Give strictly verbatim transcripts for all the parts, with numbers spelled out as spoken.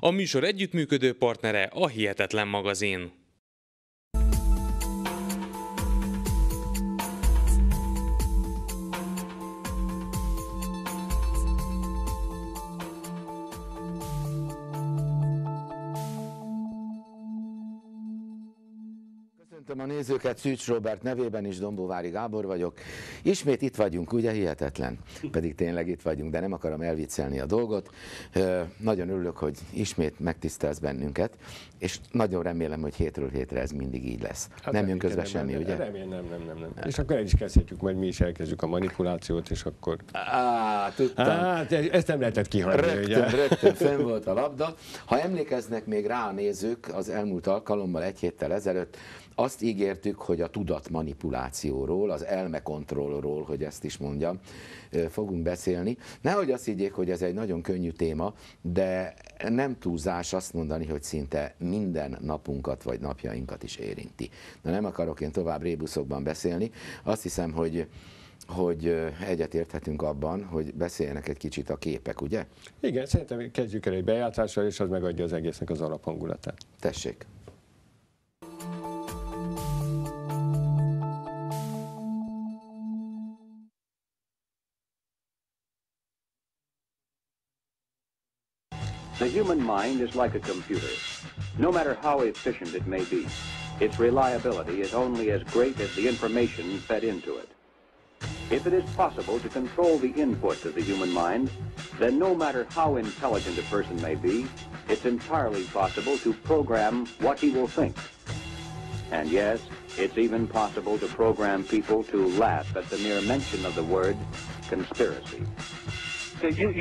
A műsor együttműködő partnere a Hihetetlen Magazin. A nézőket Szűcs Róbert nevében is, Dombóvári Gábor vagyok. Ismét itt vagyunk, ugye, hihetetlen? Pedig tényleg itt vagyunk, de nem akarom elviccelni a dolgot. Nagyon örülök, hogy ismét megtisztelsz bennünket, és nagyon remélem, hogy hétről hétre ez mindig így lesz. Hát nem jön közben semmi, nem, ugye? Nem, nem, nem, nem, nem. És akkor el is kezdhetjük, majd mi is elkezdjük a manipulációt, és akkor... Á, tudtam. Á, ezt nem lehetett kihagyni, rögtön, ugye? Rögtön fenn volt a labda. Ha emlékeznek még rá a nézők, az elmúlt alkalommal, egy héttel ezelőtt, azt ígértük, hogy a tudatmanipulációról, az elmekontrollról, hogy ezt is mondjam, fogunk beszélni. Nehogy azt higgyék, hogy ez egy nagyon könnyű téma, de nem túlzás azt mondani, hogy szinte minden napunkat vagy napjainkat is érinti. De nem akarok én tovább rébuszokban beszélni. Azt hiszem, hogy hogy egyetérthetünk abban, hogy beszéljenek egy kicsit a képek, ugye? Igen, szerintem kezdjük el egy bejátszással, és az megadja az egésznek az alaphangulatát. Tessék! The human mind is like a computer. No matter how efficient it may be, its reliability is only as great as the information fed into it. If it is possible to control the inputs of the human mind, then no matter how intelligent a person may be, it's entirely possible to program what he will think. And yes, it's even possible to program people to laugh at the mere mention of the word conspiracy.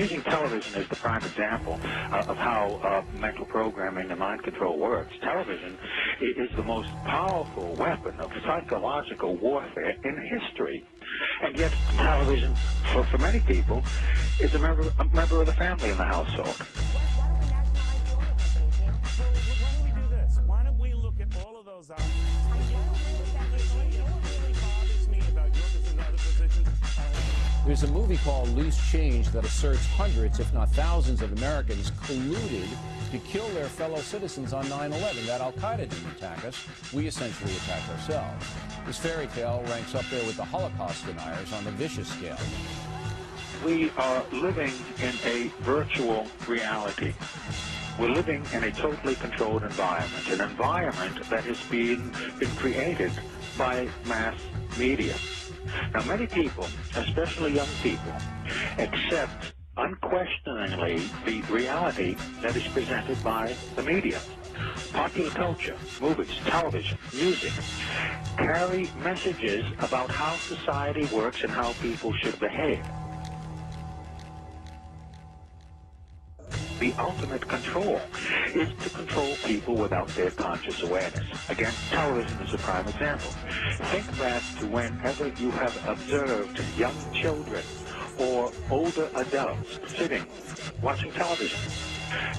Using television is the prime example uh, of how uh, mental programming and mind control works. Television is the most powerful weapon of psychological warfare in history. And yet television, for, for many people, is a member, a member of the family in the household. Why don't we look at all of those options? There's a movie called Loose Change that asserts hundreds, if not thousands, of Americans colluded to kill their fellow citizens on nine eleven. That al-Qaeda didn't attack us. We essentially attacked ourselves. This fairy tale ranks up there with the Holocaust deniers on the vicious scale. We are living in a virtual reality. We're living in a totally controlled environment, an environment that has been, been created by mass media. Now, many people, especially young people, accept unquestioningly the reality that is presented by the media. Popular culture, movies, television, music, carry messages about how society works and how people should behave. The ultimate control is to control people without their conscious awareness. Again, television is a prime example. Think back to whenever you have observed young children or older adults sitting, watching television.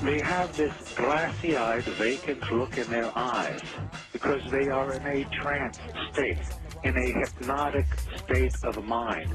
They have this glassy-eyed, vacant look in their eyes because they are in a trance state, in a hypnotic state of mind.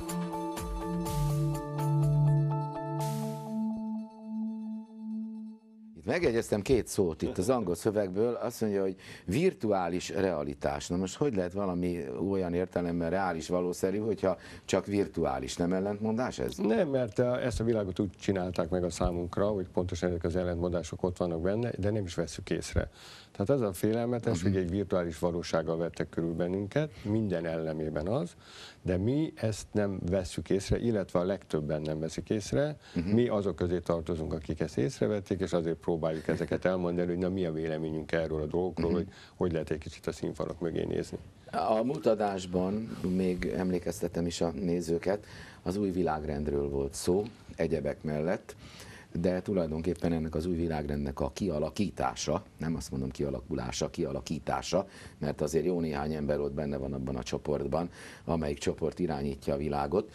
Megjegyeztem két szót itt az angol szövegből, azt mondja, hogy virtuális realitás. Na most hogy lehet valami olyan értelemben reális valószerű, hogyha csak virtuális? Nem ellentmondás ez? Nem, mert ezt a világot úgy csinálták meg a számunkra, hogy pontosan ezek az ellentmondások ott vannak benne, de nem is veszük észre. Tehát az a félelmetes, uh-huh. hogy egy virtuális valósággal vettek körül bennünket, minden ellenében az, de mi ezt nem vesszük észre, illetve a legtöbben nem veszik észre. Uh-huh. Mi azok közé tartozunk, akik ezt észrevették, és azért próbáljuk ezeket elmondani, hogy na, mi a véleményünk erről a dolgokról, uh-huh. hogy hogy lehet egy kicsit a színfalak mögé nézni. A múlt adásban még emlékeztetem is a nézőket, az új világrendről volt szó, egyebek mellett, de tulajdonképpen ennek az új világrendnek a kialakítása, nem azt mondom kialakulása, kialakítása, mert azért jó néhány ember ott benne van abban a csoportban, amelyik csoport irányítja a világot.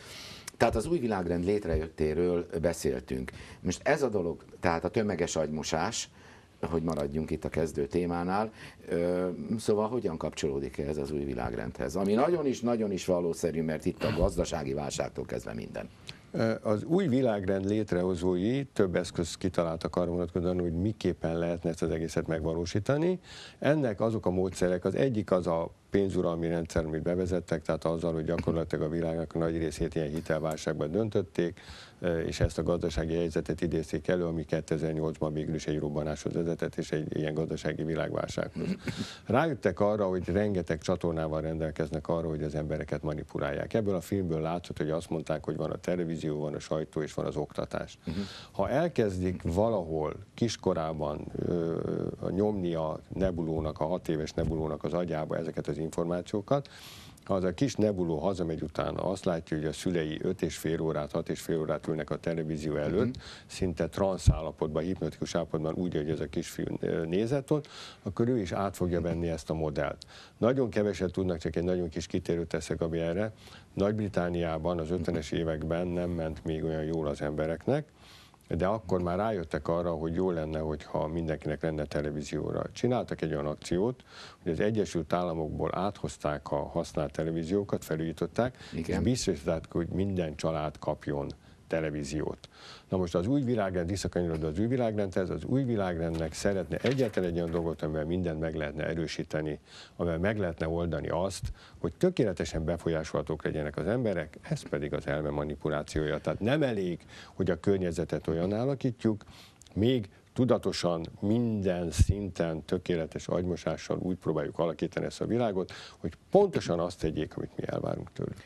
Tehát az új világrend létrejöttéről beszéltünk. Most ez a dolog, tehát a tömeges agymosás, hogy maradjunk itt a kezdő témánál, szóval hogyan kapcsolódik ez az új világrendhez? Ami nagyon is, nagyon is valószerű, mert itt a gazdasági válságtól kezdve minden. Az új világrend létrehozói több eszközt kitaláltak arra vonatkozóan, hogy miképpen lehetne ezt az egészet megvalósítani. Ennek azok a módszerek, az egyik az a pénzuralmi rendszer, amit bevezettek, tehát azzal, hogy gyakorlatilag a világnak nagy részét ilyen hitelválságban döntötték, és ezt a gazdasági helyzetet idézték elő, ami kétezer-nyolcban végül is egy robbanáshoz vezetett, és egy ilyen gazdasági világválsághoz. Rájöttek arra, hogy rengeteg csatornával rendelkeznek arra, hogy az embereket manipulálják. Ebből a filmből látszott, hogy azt mondták, hogy van a televízió, van a sajtó, és van az oktatás. Ha elkezdik valahol kiskorában ö, nyomni a nebulónak, a hat éves nebulónak az agyába ezeket az információkat, ha az a kis nebuló hazamegy utána, azt látja, hogy a szülei öt és fél órát, hat és fél órát ülnek a televízió előtt, uh-huh. szinte transz állapotban, hipnotikus állapotban, úgy, hogy ez a kisfiú nézett ott, akkor ő is át fogja venni ezt a modellt. Nagyon keveset tudnak, csak egy nagyon kis kitérőt teszek a erre. Nagy-Britániában az ötvenes években nem ment még olyan jól az embereknek, de akkor már rájöttek arra, hogy jó lenne, hogyha mindenkinek lenne televízióra. Csináltak egy olyan akciót, hogy az Egyesült Államokból áthozták a használt televíziókat, felújították, igen. és biztosították, hogy minden család kapjon televíziót. Na most az új világrend, visszakanyarod az új világrendhez, az új világrendnek szeretne egyáltalán egy olyan dolgot, amivel mindent meg lehetne erősíteni, amivel meg lehetne oldani azt, hogy tökéletesen befolyásolhatók legyenek az emberek, ez pedig az elme manipulációja. Tehát nem elég, hogy a környezetet olyan alakítjuk, még tudatosan, minden szinten, tökéletes agymosással úgy próbáljuk alakítani ezt a világot, hogy pontosan azt tegyék, amit mi elvárunk tőlük.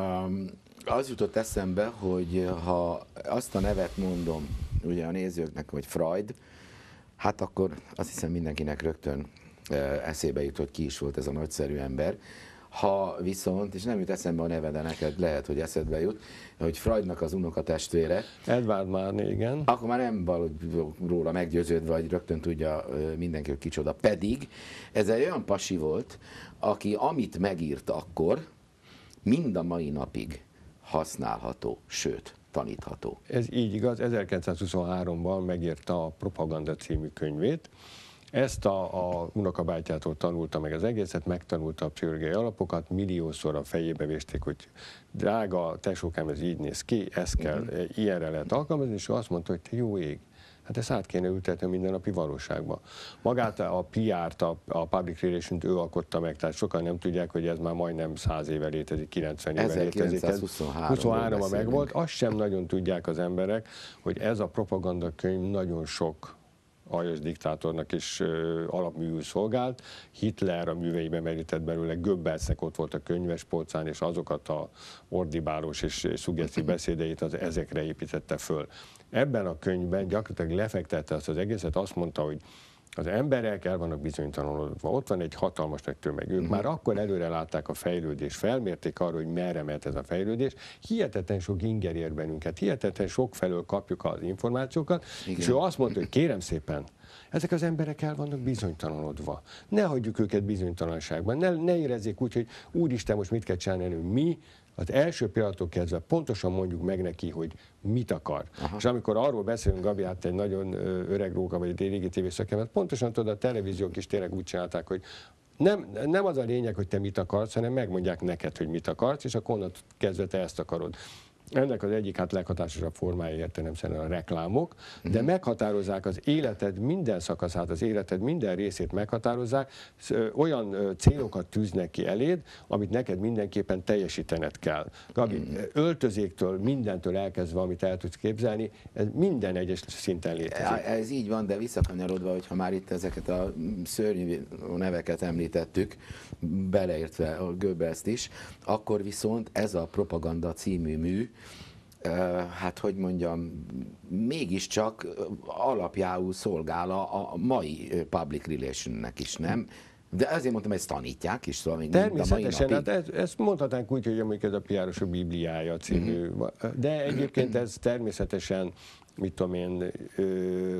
Um... Az jutott eszembe, hogy ha azt a nevet mondom ugye a nézőknek, hogy Freud, hát akkor azt hiszem mindenkinek rögtön eszébe jut, hogy ki is volt ez a nagyszerű ember. Ha viszont, és nem jut eszembe a neve, de neked lehet, hogy eszedbe jut, hogy Freudnak az unokatestvére. Edward Bernays, igen. Akkor már nem való róla meggyőződve, vagy rögtön tudja mindenki, hogy kicsoda. Pedig ez egy olyan pasi volt, aki amit megírt akkor, mind a mai napig használható, sőt, tanítható. Ez így igaz, ezerkilencszázhuszonháromban megírta a Propaganda című könyvét. Ezt a, a unokabátyjától tanulta meg az egészet, megtanulta a pszichológiai alapokat, milliószor a fejébe vésték, hogy drága tesókám, ez így néz ki, ezt kell, uh-huh. ilyenre lehet alkalmazni, és ő azt mondta, hogy te jó ég. Hát ezt át kéne ültetni a mindennapi valóságba. Magát a pé er-t, a Public Relationt ő alkotta meg, tehát sokan nem tudják, hogy ez már majdnem száz éve létezik, kilencven éve létezik. ezerkilencszázhuszonháromban megvolt. Azt sem nagyon tudják az emberek, hogy ez a propagandakönyv nagyon sok aljas diktátornak is alapműül szolgált. Hitler a műveiben merített belőle, Goebbelsnek ott volt a könyvespolcán, és azokat a ordibálós és szuggesztív beszédeit az ezekre építette föl. Ebben a könyvben gyakorlatilag lefektette azt az egészet, azt mondta, hogy az emberek el vannak bizonytalanodva, ott van egy hatalmas nagy tömeg. Ők már akkor előre látták a fejlődést, felmérték arra, hogy merre mehet ez a fejlődés. Hihetetlen sok inger ér bennünket, hihetetlen sok felől kapjuk az információkat, igen. és ő azt mondta, hogy kérem szépen, ezek az emberek el vannak bizonytalanodva. Ne hagyjuk őket bizonytalanságban, ne, ne érezzék úgy, hogy úristen, most mit kell csinálni, mi az első pillanattól kezdve pontosan mondjuk meg neki, hogy mit akar. Aha. És amikor arról beszélünk, Gabi, hát egy nagyon öreg róka vagy egy régi tévészakember, pontosan tudod, a televíziók is tényleg úgy csinálták, hogy nem, nem az a lényeg, hogy te mit akarsz, hanem megmondják neked, hogy mit akarsz, és akkor onnan kezdve te ezt akarod. Ennek az egyik hát leghatásosabb formája értelemszerűen a reklámok, de meghatározzák az életed minden szakaszát, az életed minden részét meghatározzák, olyan célokat tűznek ki eléd, amit neked mindenképpen teljesítened kell. Gabi, öltözéktől, mindentől elkezdve, amit el tudsz képzelni, ez minden egyes szinten létezik. Ez így van, de visszakanyarodva, hogyha már itt ezeket a szörnyű neveket említettük, beleértve a Goebbelst is, akkor viszont ez a Propaganda című mű, hát hogy mondjam, mégiscsak alapjául szolgál a mai public relationnek is, nem? De azért mondtam, ezt tanítják is, szóval még természetesen, hát ez, ezt mondhatnánk úgy, hogy amíg ez a pé er-osok Bibliája című, de egyébként ez természetesen mit tudom én,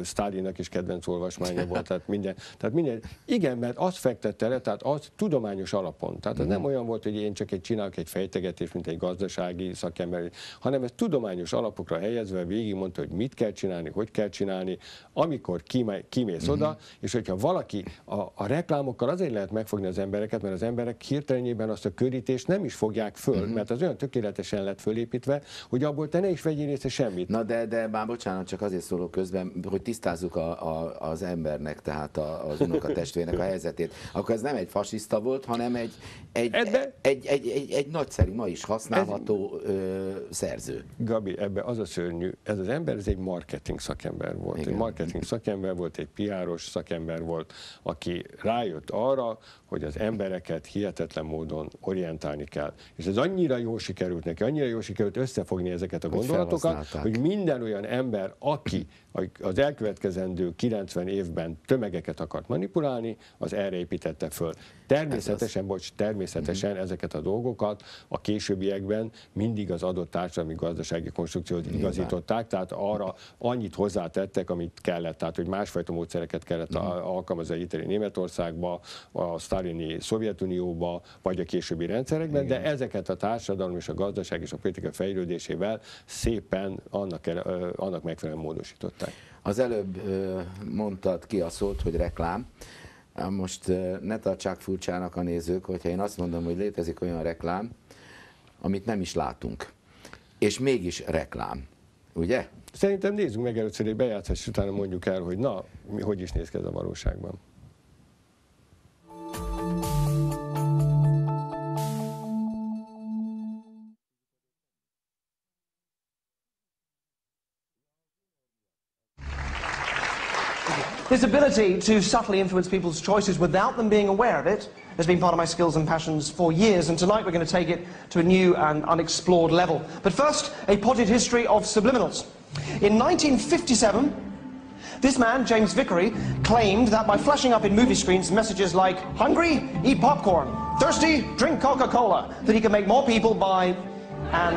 Sztálinnak is kedvenc olvasmánya volt, tehát minden, tehát minden, igen, mert azt fektette le, tehát az tudományos alapon, tehát ez nem olyan volt, hogy én csak egy csinálok egy fejtegetést, mint egy gazdasági szakember, hanem ez tudományos alapokra helyezve végigmondta, hogy mit kell csinálni, hogy kell csinálni, amikor kimész oda, és hogyha valaki a, a reklámokkal azért lehet megfogni az embereket, mert az emberek hirtelenjében azt a körítést nem is fogják föl, mert az olyan tökéletesen lett fölépítve, hogy abból te ne is vegyél észre semmit. Na de, de bár bocsánat, csak azért szólok közben, hogy tisztázzuk a, a, az embernek, tehát a, az unokatestvének a helyzetét. Akkor ez nem egy fasiszta volt, hanem egy, egy, ebbe, egy, egy, egy, egy nagyszerű, ma is használható ez, ö, szerző. Gabi, ebbe az a szörnyű, ez az ember, ez egy marketing szakember volt. Igen. Egy marketing szakember volt, egy pé er-os szakember volt, aki rájött arra, hogy az embereket hihetetlen módon orientálni kell. És ez annyira jól sikerült neki, annyira jól sikerült összefogni ezeket a gondolatokat, hogy minden olyan ember, aki az elkövetkezendő kilencven évben tömegeket akart manipulálni, az erre építette föl. Természetesen, ez bocs, természetesen uh-huh. ezeket a dolgokat a későbbiekben mindig az adott társadalmi gazdasági konstrukciót igazították, tehát arra annyit hozzátettek, amit kellett, tehát hogy másfajta módszereket kellett uh-huh. alkalmazni a hitleri Németországba, a sztálini Szovjetunióba, vagy a későbbi rendszerekben, igen. de ezeket a társadalom és a gazdaság és a politika fejlődésével szépen annak, annak megfelelően módosították. Az előbb mondtad ki a szót, hogy reklám. Most ne tartsák furcsának a nézők, hogyha én azt mondom, hogy létezik olyan reklám, amit nem is látunk. És mégis reklám. Ugye? Szerintem nézzünk meg először egy bejátszást, és utána mondjuk el, hogy na, mi, hogy is néz ki ez a valóságban. This ability to subtly influence people's choices without them being aware of it has been part of my skills and passions for years, and tonight we're going to take it to a new and unexplored level. But first, a potted history of subliminals. In nineteen fifty-seven, this man, James Vicary, claimed that by flashing up in movie screens messages like hungry, eat popcorn, thirsty, drink Coca-Cola, that he could make more people buy, and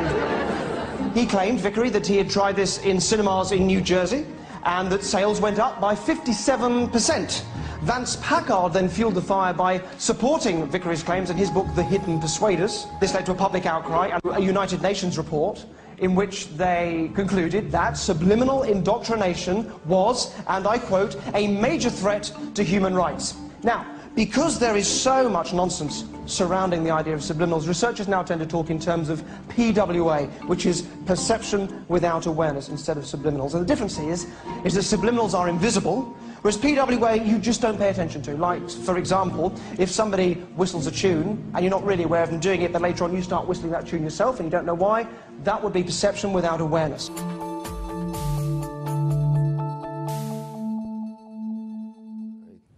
he claimed, Vicary, that he had tried this in cinemas in New Jersey, and that sales went up by fifty-seven percent. Vance Packard then fueled the fire by supporting Vicary's claims in his book, The Hidden Persuaders. This led to a public outcry and a United Nations report in which they concluded that subliminal indoctrination was, and I quote, a major threat to human rights. Now, because there is so much nonsense surrounding the idea of subliminals, researchers now tend to talk in terms of P W A, which is perception without awareness, instead of subliminals. And the difference is, is that subliminals are invisible, whereas P W A you just don't pay attention to. Like, for example, if somebody whistles a tune, and you're not really aware of them doing it, but later on you start whistling that tune yourself, and you don't know why, that would be perception without awareness.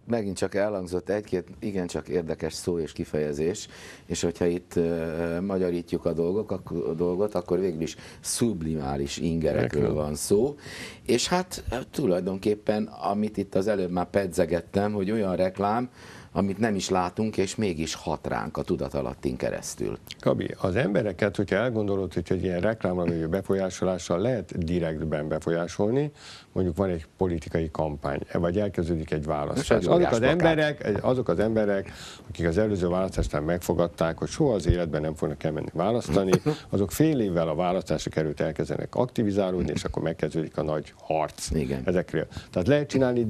Megint csak elhangzott egy-két igencsak érdekes szó és kifejezés, és hogyha itt uh, magyarítjuk a, dolgok, a, a dolgot, akkor végül is szublimális ingerekről van szó. És hát tulajdonképpen, amit itt az előbb már pedzegettem, hogy olyan reklám, amit nem is látunk, és mégis hat ránk a tudatalattin keresztül. Gabi, az embereket, hogyha elgondolod, hogy egy ilyen reklámra vagy befolyásolással lehet direktben befolyásolni, mondjuk van egy politikai kampány, vagy elkezdődik egy választás. Azok az, emberek, azok az emberek, akik az előző választásnál megfogadták, hogy soha az életben nem fognak elmenni választani, azok fél évvel a választásra került elkezdenek aktivizálódni, és akkor megkezdődik a nagy harc. Igen. Ezekről. Tehát lehet csinálni,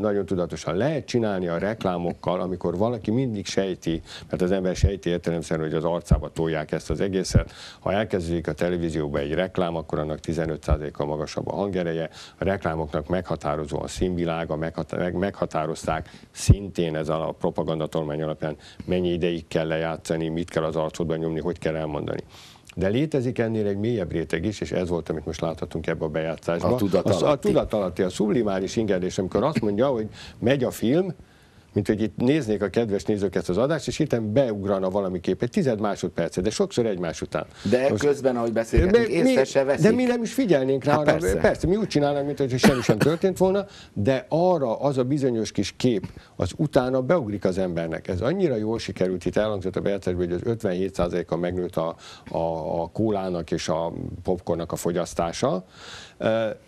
nagyon tudatosan lehet csinálni a reklámokkal, amikor valaki mindig sejti, mert az ember sejti értelemszerűen, hogy az arcába tolják ezt az egészet. Ha elkezdődik a televízióban egy reklám, akkor annak tizenöt százalékkal magasabb a hangereje. A reklámoknak meghatározó a színvilága, meghatározták szintén ez a propagandatolmány alapján, mennyi ideig kell lejátszani, mit kell az arcodban nyomni, hogy kell elmondani. De létezik ennél egy mélyebb réteg is, és ez volt, amit most láthatunk ebbe a bejátszásba. A tudatalatti, a, a, tudatalatti, a szublimális ingerés, amikor azt mondja, hogy megy a film, mint hogy itt néznék a kedves nézők ezt az adást, és hirtelen beugrana valami kép, egy tized másodpercet, de sokszor egymás után. De most, közben, ahogy beszélgetünk, észre se veszik. De mi nem is figyelnénk rá. Há, arra, persze. persze, mi úgy csinálnánk, mintha semmi sem történt volna, de arra az a bizonyos kis kép, az utána beugrik az embernek. Ez annyira jól sikerült, itt elhangzott a bejelentésből, hogy az ötvenhét százaléka megnőtt a, a, a kólának és a popcornnak a fogyasztása.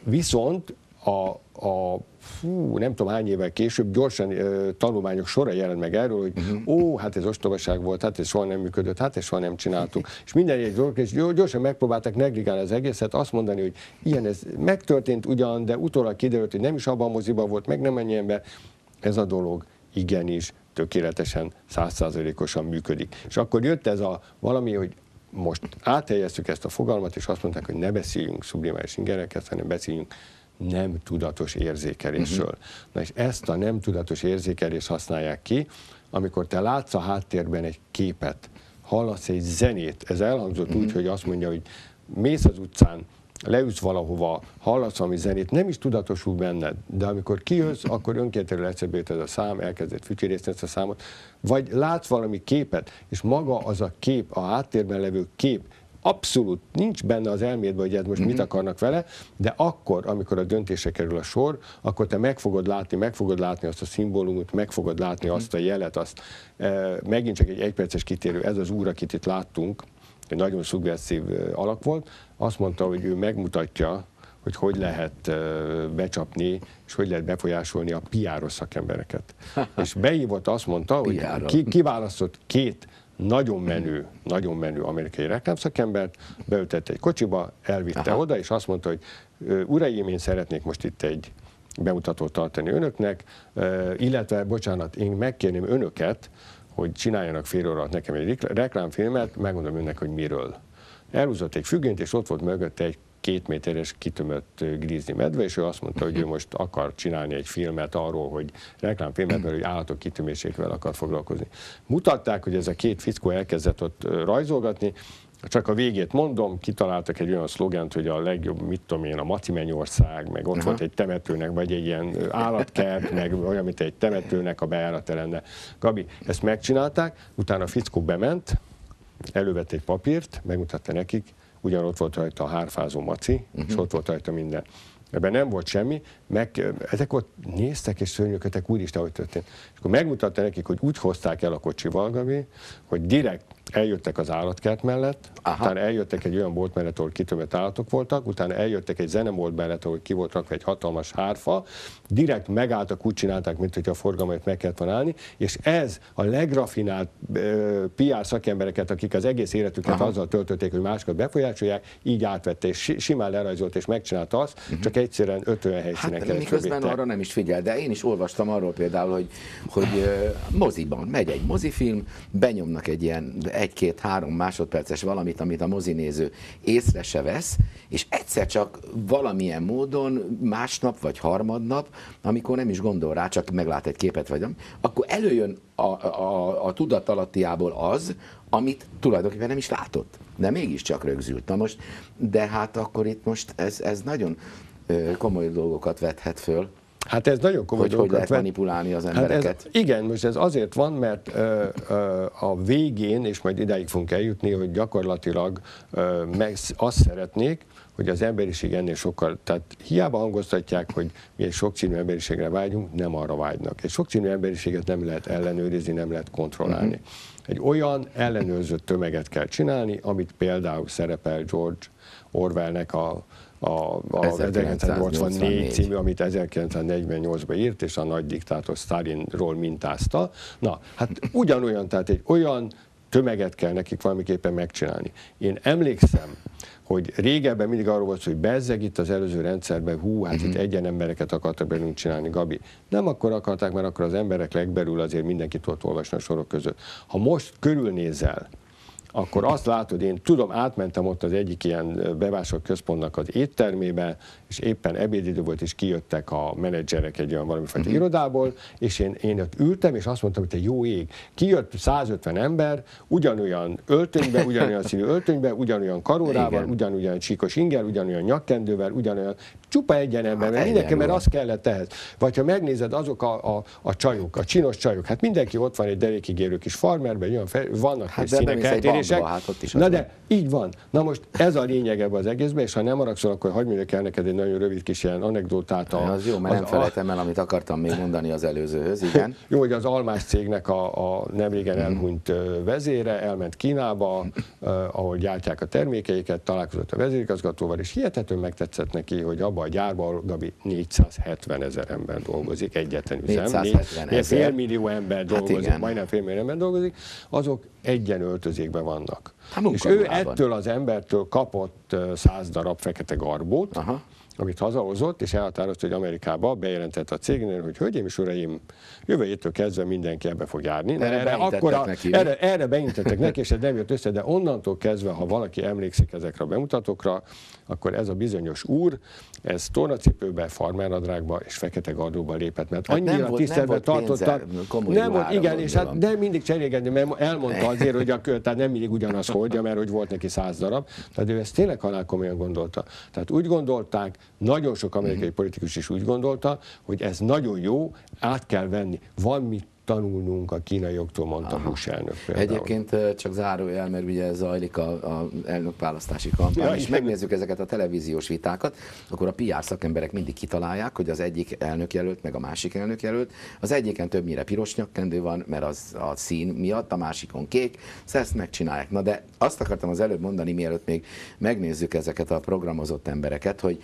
Viszont a, a fú, nem tudom hány évvel később gyorsan ö, tanulmányok sora jelent meg erről, hogy uh-huh. ó, hát ez ostobaság volt, hát ez soha nem működött, hát ez soha nem csináltuk. És minden egy dolog, és gyorsan megpróbálták negligálni az egészet, azt mondani, hogy ilyen ez megtörtént ugyan, de utólag kiderült, hogy nem is abban a moziban volt, meg nem ennyi ember. Ez a dolog igenis tökéletesen, százszázalékosan működik. És akkor jött ez a valami, hogy most áthelyeztük ezt a fogalmat, és azt mondták, hogy ne beszéljünk szublimális ingerekhez, hanem beszéljünk nem tudatos érzékelésről. Uh-huh. Na és ezt a nem tudatos érzékelést használják ki, amikor te látsz a háttérben egy képet, hallasz egy zenét, ez elhangzott uh-huh. úgy, hogy azt mondja, hogy mész az utcán, leülsz valahova, hallasz valami zenét, nem is tudatosul benned, de amikor kijössz, akkor önkéntelül eszedbe jut ez a szám, elkezdett fütyörészni ezt a számot, vagy látsz valami képet, és maga az a kép, a háttérben levő kép, abszolút nincs benne az elmédben, hogy ez most mm-hmm. mit akarnak vele, de akkor, amikor a döntése kerül a sor, akkor te meg fogod látni, meg fogod látni azt a szimbólumot, meg fogod látni mm-hmm. azt a jelet, azt e, megint csak egy egyperces kitérő, ez az úr, akit itt láttunk, egy nagyon szuggesszív alak volt, azt mondta, hogy ő megmutatja, hogy hogy lehet becsapni, és hogy lehet befolyásolni a pé er-os szakembereket. És behívott, azt mondta, hogy ki, kiválasztott két nagyon menő, nagyon menő amerikai reklámszakembert, beültette egy kocsiba, elvitte Aha. oda, és azt mondta, hogy uraim, én szeretnék most itt egy bemutatót tartani önöknek, illetve, bocsánat, én megkérném önöket, hogy csináljanak fél óra alatt nekem egy reklámfilmet, megmondom önnek, hogy miről. Elhúzott egy függönyt, és ott volt mögötte egy két méteres kitömött grízni medve, és ő azt mondta, hogy ő most akar csinálni egy filmet arról, hogy reklámfilmet, hogy állatok kitömésével akar foglalkozni. Mutatták, hogy ez a két fickó elkezdett ott rajzolgatni, csak a végét mondom, kitaláltak egy olyan szlogent, hogy a legjobb, mit tudom én, a Maci Mennyország, meg ott Aha. volt egy temetőnek, vagy egy ilyen állatkert, meg olyan, mint egy temetőnek a bejárata lenne. Gabi, ezt megcsinálták, utána a fickó bement, elővett egy papírt, megmutatta nekik, ugyanott volt rajta a hárfázó maci, uh-huh. és ott volt rajta minden. Ebben nem volt semmi, meg, ezek ott néztek és szörnyökötek, úristen, ahogy történt. És akkor megmutatta nekik, hogy úgy hozták el a kocsival, Gabi, hogy direkt eljöttek az állatkert mellett, Aha. utána eljöttek egy olyan bolt mellett, ahol kitömött állatok voltak, utána eljöttek egy zenemolt mellett, ahol ki volt rakva egy hatalmas hárfa, direkt megálltak, úgy csinálták, mint hogy a forgalmat meg kellett volna állni, és ez a legrafinált uh, pé er szakembereket, akik az egész életüket Aha. azzal töltötték, hogy másokat befolyásolják, így átvette, és simán lerajzolt, és megcsinálta azt, uh-huh. csak egyszerűen öt olyan helyszínen hát, miközben arra nem is figyel, de én is olvastam arról például, hogy, hogy uh, moziban megy egy mozifilm, benyomnak egy ilyen egy-két-három másodperces valamit, amit a mozinéző észre se vesz, és egyszer csak valamilyen módon másnap vagy harmadnap, amikor nem is gondol rá, csak meglát egy képet vagy nem, akkor előjön a, a, a tudatalattiából az, amit tulajdonképpen nem is látott, de mégiscsak rögzült. Na most, de hát akkor itt most ez, ez nagyon komoly dolgokat vethet föl. Hát ez nagyon komoly hogy dolgokat. Hogy lehet manipulálni az embereket. Hát ez, igen, most ez azért van, mert ö, ö, a végén, és majd idáig fogunk eljutni, hogy gyakorlatilag ö, meg, azt szeretnék, hogy az emberiség ennél sokkal, tehát hiába hangoztatják, hogy mi egy sokszínű emberiségre vágyunk, nem arra vágynak. Egy sokszínű emberiséget nem lehet ellenőrizni, nem lehet kontrollálni. Uh-huh. Egy olyan ellenőrzött tömeget kell csinálni, amit például szerepel George Orwellnek a A, a ezerkilencszáznyolcvannégy című, amit ezerkilencszáznegyvennyolcban írt, és a nagy diktátor Stalinról mintázta. Na, hát ugyanolyan, tehát egy olyan tömeget kell nekik valamiképpen megcsinálni. Én emlékszem, hogy régebben mindig arról volt, hogy bezzeg itt az előző rendszerben, hú, hát uh-huh. itt egyen embereket akartak belünk csinálni, Gabi. Nem akkor akarták, mert akkor az emberek legberül azért mindenki tudott olvasni a sorok között. Ha most körülnézel, akkor azt látod, én tudom, átmentem ott az egyik ilyen bevásárolt központnak az éttermébe, és éppen ebédidő volt, és kijöttek a menedzserek egy olyan valamifajta uh-huh. irodából, és én, én ott ültem, és azt mondtam, hogy te jó ég, kijött százötven ember, ugyanolyan öltönyben, ugyanolyan színű öltönyben, ugyanolyan karórával, ugyanolyan csíkos inger, ugyanolyan nyakkendővel, ugyanolyan, csupa egyen ember, mert mindenki, mert az kellett ehhez. Vagy ha megnézed azok a, a, a csajok, a csinos csajok, hát mindenki ott van egy derékigérő kis farmerben, olyan fel, vannak hát színekeltérések. Hát na de van. Így van. Na most ez a lényeg ebben az egészben, és ha nem haragszol, akkor hagyd mondjak el neked egy nagyon rövid kis ilyen anekdótát. A, az jó, mert az nem felejtem el, amit akartam még mondani az előzőhöz, igen. Jó, hogy az Almás cégnek a, a nem régen elhunyt vezére elment Kínába, ahol gyártják a termékeiket, találkozott a vezérigazgatóval, és hihetetlen megtetszett neki, hogy abban a gyárban, Gabi, négyszázhetven ezer ember dolgozik, egyetlen üzem. Félmillió ember dolgozik, hát majdnem félmillió ember dolgozik, azok egyen öltözékben vannak. Hát, és ő ettől az embertől kapott száz darab fekete garbót, aha. amit hazahozott, és elhatározott, hogy Amerikába bejelentett a cégnél, hogy hölgyeim és uraim, jövő héttől kezdve mindenki ebbe fog járni. Erre, erre, akkora, neki, erre, erre beintettek neki, és ez nem jött össze, de onnantól kezdve, ha valaki emlékszik ezekre a bemutatókra, akkor ez a bizonyos úr, ez tornacipőbe, farmeradrágba és fekete gardóba lépett, mert hát annyira tiszteletben tartottak. Nem volt, igen, és hát nem mindig cserélgetni, mert elmondta azért, hogy a költ, tehát nem mindig ugyanaz hordja, mert hogy volt neki száz darab, tehát ő ezt tényleg halál komolyan gondolta. Tehát úgy gondolták, nagyon sok amerikai uh-huh. politikus is úgy gondolta, hogy ez nagyon jó, át kell venni. Van mit tanulnunk a kínaiaktól, mondta Bush elnök például. Egyébként csak zárójel, mert ugye zajlik a, a elnökválasztási kampány, ja, és megnézzük ezeket a televíziós vitákat, akkor a pé er szakemberek mindig kitalálják, hogy az egyik elnökjelölt, meg a másik elnökjelölt, az egyiken többnyire piros nyakkendő van, mert az a szín miatt, a másikon kék, szóval ezt megcsinálják. Na de azt akartam az előbb mondani, mielőtt még megnézzük ezeket a programozott embereket, hogy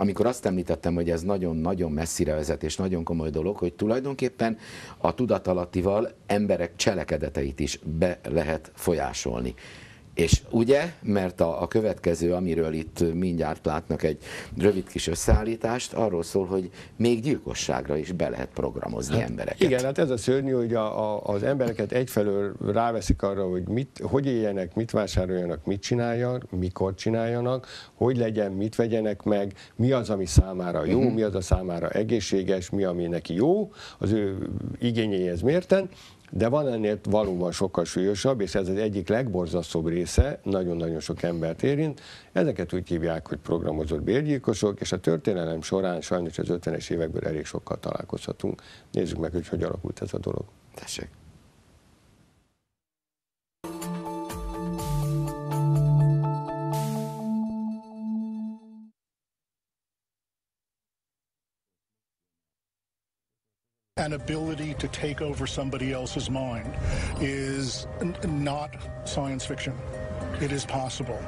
amikor azt említettem, hogy ez nagyon-nagyon messzire vezet, és nagyon komoly dolog, hogy tulajdonképpen a tudatalattival emberek cselekedeteit is be lehet folyásolni. És ugye, mert a, a következő, amiről itt mindjárt látnak egy rövid kis összeállítást, arról szól, hogy még gyilkosságra is be lehet programozni hát, embereket. Igen, hát ez a szörnyű, hogy a, a, az embereket egyfelől ráveszik arra, hogy mit, hogy éljenek, mit vásároljanak, mit csináljanak, mikor csináljanak, hogy legyen, mit vegyenek meg, mi az, ami számára jó, uh-huh. mi az, a számára egészséges, mi, ami neki jó, az ő igényéhez mérten. De van ennél valóban sokkal súlyosabb, és ez az egyik legborzasztóbb része, nagyon-nagyon sok embert érint. Ezeket úgy hívják, hogy programozott bérgyilkosok, és a történelem során sajnos az ötvenes évekből elég sokkal találkozhatunk. Nézzük meg, hogy hogy alakult ez a dolog. Tessék! An ability to take over somebody else's mind is not science fiction. It is possible.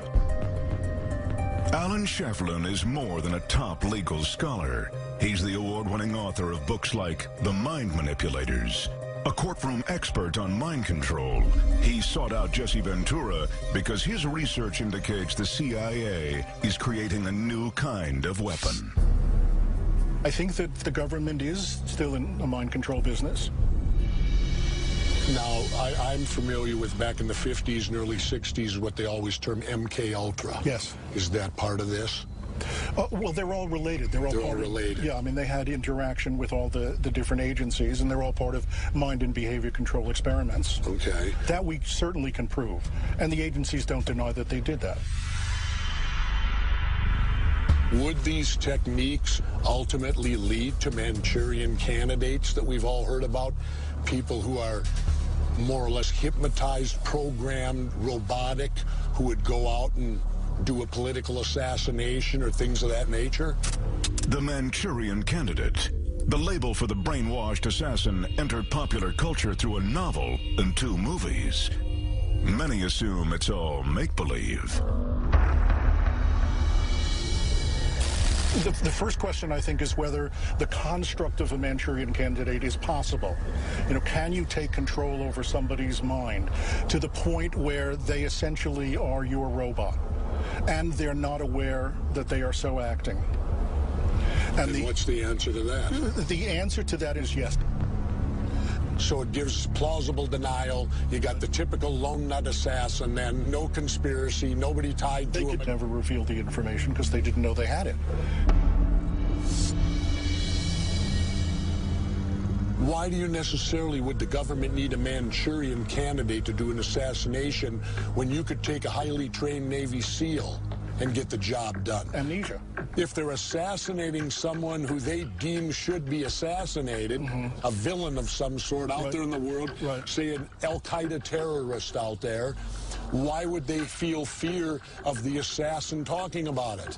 Alan Shefflin is more than a top legal scholar. He's the award-winning author of books like The Mind Manipulators. A courtroom expert on mind control, he sought out Jesse Ventura because his research indicates the C I A is creating a new kind of weapon. I think that the government is still in a mind control business. Now, I, I'm familiar with back in the fifties and early sixties what they always term M K Ultra. Yes. Is that part of this? Uh, well, they're all related. They're all, they're all related. Of, yeah, I mean, they had interaction with all the, the different agencies, and they're all part of mind and behavior control experiments. Okay. That we certainly can prove. And the agencies don't deny that they did that. Would these techniques ultimately lead to Manchurian candidates that we've all heard about? People who are more or less hypnotized, programmed, robotic, who would go out and do a political assassination or things of that nature? The Manchurian Candidate. The label for the brainwashed assassin entered popular culture through a novel and two movies. Many assume it's all make-believe. The, the first question, I think, is whether the construct of a Manchurian Candidate is possible. You know, can you take control over somebody's mind to the point where they essentially are your robot, and they're not aware that they are so acting? And, and the, what's the answer to that? The answer to that is yes. so it gives plausible denial. You got the typical lone nut assassin, and no conspiracy, nobody tied to him. They could never reveal the information because they didn't know they had it. Why do you necessarily, would the government need a Manchurian candidate to do an assassination when you could take a highly trained Navy SEAL and get the job done? Amnesia. If they're assassinating someone who they deem should be assassinated, mm-hmm. a villain of some sort out right. there in the world, right. say an Al-Qaeda terrorist out there, why would they feel fear of the assassin talking about it?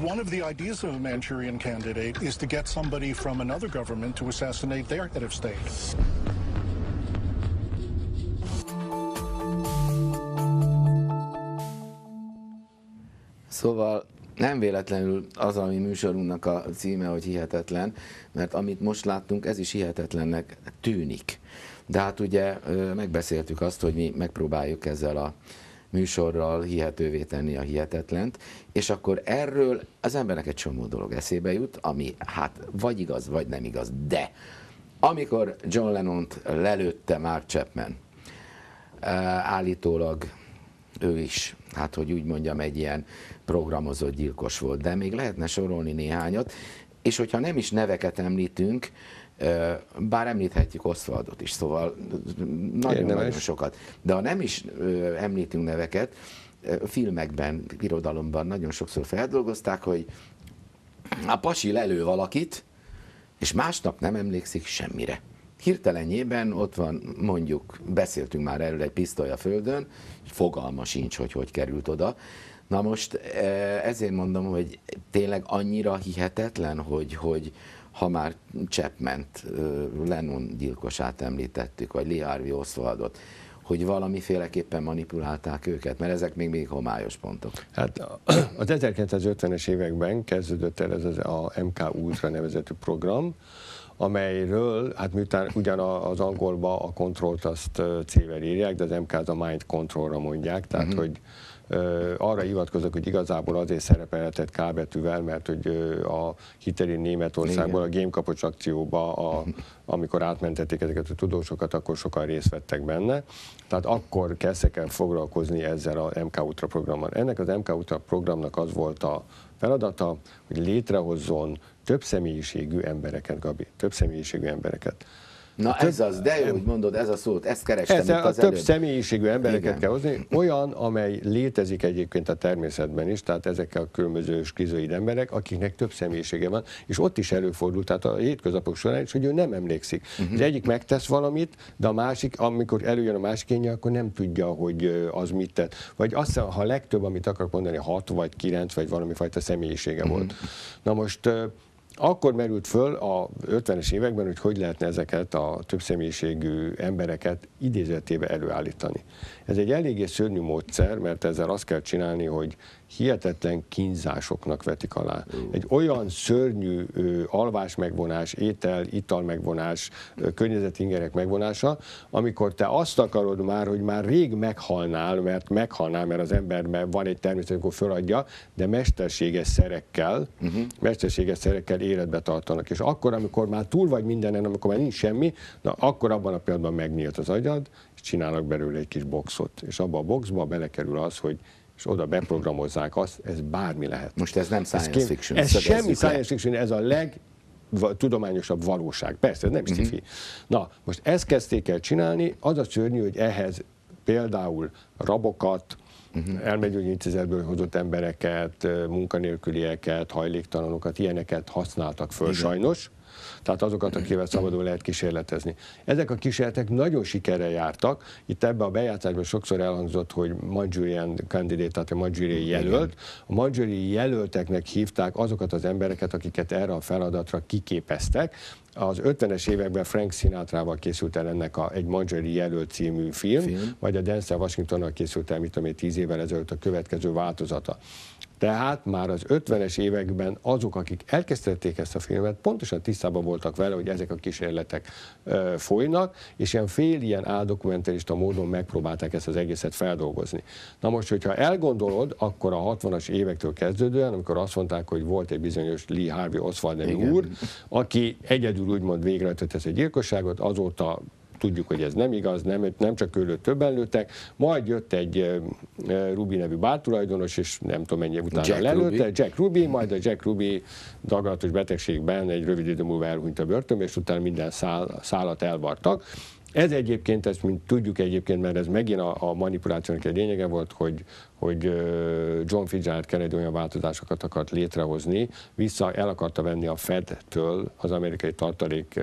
One of the ideas of a Manchurian Candidate is to get somebody from another government to assassinate their head of state. Szóval nem véletlenül az a mi műsorunknak a címe, hogy hihetetlen, mert amit most láttunk, ez is hihetetlennek tűnik. De hát ugye megbeszéltük azt, hogy mi megpróbáljuk ezzel a műsorral hihetővé tenni a hihetetlent, és akkor erről az embernek egy csomó dolog eszébe jut, ami hát vagy igaz, vagy nem igaz, de amikor John Lennont lelőtte Mark Chapman, állítólag ő is, hát hogy úgy mondjam, egy ilyen programozott gyilkos volt, de még lehetne sorolni néhányat, és hogyha nem is neveket említünk, bár említhetjük Oswaldot is, szóval nagyon-nagyon sokat. De ha nem is említünk neveket, filmekben, irodalomban nagyon sokszor feldolgozták, hogy a pasi lelő valakit, és másnap nem emlékszik semmire. Hirtelenjében ott van, mondjuk, beszéltünk már erről, egy pisztoly a földön, fogalma sincs, hogy hogy került oda. Na most ezért mondom, hogy tényleg annyira hihetetlen, hogy, hogy ha már Chapman-t, Lennon gyilkosát említettük, vagy Lee Harvey Oswaldot, hogy valamiféleképpen manipulálták őket, mert ezek még, még homályos pontok. Hát az ezerkilencszázötvenes években kezdődött el ez a em ká Ultra nevezetű program, amelyről, hát miután ugyan az angolba a kontrollt azt C-vel írják, de az em ká az a mind controlra mondják, tehát uh-huh. hogy arra hivatkozok, hogy igazából azért szerepelhetett K betűvel, mert hogy a hiteli Németországból a gémkapocs akcióba, a, amikor átmentették ezeket a tudósokat, akkor sokan részt vettek benne. Tehát akkor kezdtek el foglalkozni ezzel a em ká Ultra programmal. Ennek az em ká Ultra programnak az volt a feladata, hogy létrehozzon több személyiségű embereket, Gabi, több személyiségű embereket. Na a ez több, az, de jó, hogy mondod, ez a szót, ezt kerestem ez itt az a több előbb. Személyiségű embereket igen. kell hozni, olyan, amely létezik egyébként a természetben is, tehát ezekkel a különböző skizoid emberek, akiknek több személyisége van, és ott is előfordul, tehát a hétköznapok során is, hogy ő nem emlékszik. Uh-huh. Az egyik megtesz valamit, de a másik, amikor előjön a másik énje, akkor nem tudja, hogy az mit tett. Vagy azt, ha a legtöbb, amit akarok mondani, hat vagy kilenc, vagy valami fajta személyisége uh-huh. volt. Na most... Akkor merült föl a ötvenes években, hogy hogy lehetne ezeket a többszemélyiségű embereket idézetében előállítani. Ez egy eléggé szörnyű módszer, mert ezzel azt kell csinálni, hogy hihetetlen kínzásoknak vetik alá. Egy olyan szörnyű alvás megvonás, étel, ital megvonás, környezetingerek megvonása, amikor te azt akarod már, hogy már rég meghalnál, mert meghalnál, mert az emberben van egy természet, amikor föladja, de mesterséges szerekkel, uh-huh. mesterséges szerekkel életbe tartanak. És akkor, amikor már túl vagy mindenen, amikor már nincs semmi, na, akkor abban a pillanatban megnyílt az agyad, és csinálnak belőle egy kis boxot. És abba a boxba belekerül az, hogy és oda beprogramozzák azt, ez bármi lehet. Most ez nem science ez fiction. Ez semmi science fiction, ez a legtudományosabb valóság. Persze, ez nem uh-huh. sci-fi. Na, most ezt kezdték el csinálni, az a szörnyű, hogy ehhez például rabokat, uh-huh. elmegyógyintézetből hozott embereket, munkanélkülieket, hajléktalanokat, ilyeneket használtak föl igen. sajnos. Tehát azokat, akivel szabadon lehet kísérletezni. Ezek a kísérletek nagyon sikerrel jártak. Itt ebbe a bejátszásban sokszor elhangzott, hogy Manchurian Candidate, tehát a manchuriai jelölt. A manchuriai jelölteknek hívták azokat az embereket, akiket erre a feladatra kiképeztek. Az ötvenes években Frank Sinatrával készült el ennek a, egy manchuriai jelölt című film, film. Vagy a Denzel Washingtonnal készült el, mit tudom, tíz évvel ezelőtt a következő változata. Tehát már az ötvenes években azok, akik elkezdték ezt a filmet, pontosan tisztában voltak vele, hogy ezek a kísérletek ö, folynak, és ilyen fél ilyen áldokumentarista módon megpróbálták ezt az egészet feldolgozni. Na most, hogyha elgondolod, akkor a hatvanas évektől kezdődően, amikor azt mondták, hogy volt egy bizonyos Lee Harvey Oswald nevű úr, aki egyedül úgymond végrehajtott ezt a gyilkosságot, azóta tudjuk, hogy ez nem igaz, nem, nem csak ő lőtt, többen lőttek. Majd jött egy Ruby nevű bártulajdonos, és nem tudom mennyi utána Jack lelőtte, Ruby. Jack Ruby, majd a Jack Ruby daganatos betegségben egy rövid idő múlva elhunyt a börtönbe, és utána minden szál, szálat elvartak. Ez egyébként, ezt mint tudjuk egyébként, mert ez megint a, a manipulációnak egy lényege volt, hogy, hogy John Fitzgerald Kennedy olyan változásokat akart létrehozni, vissza el akarta venni a Fedtől, az amerikai tartalék,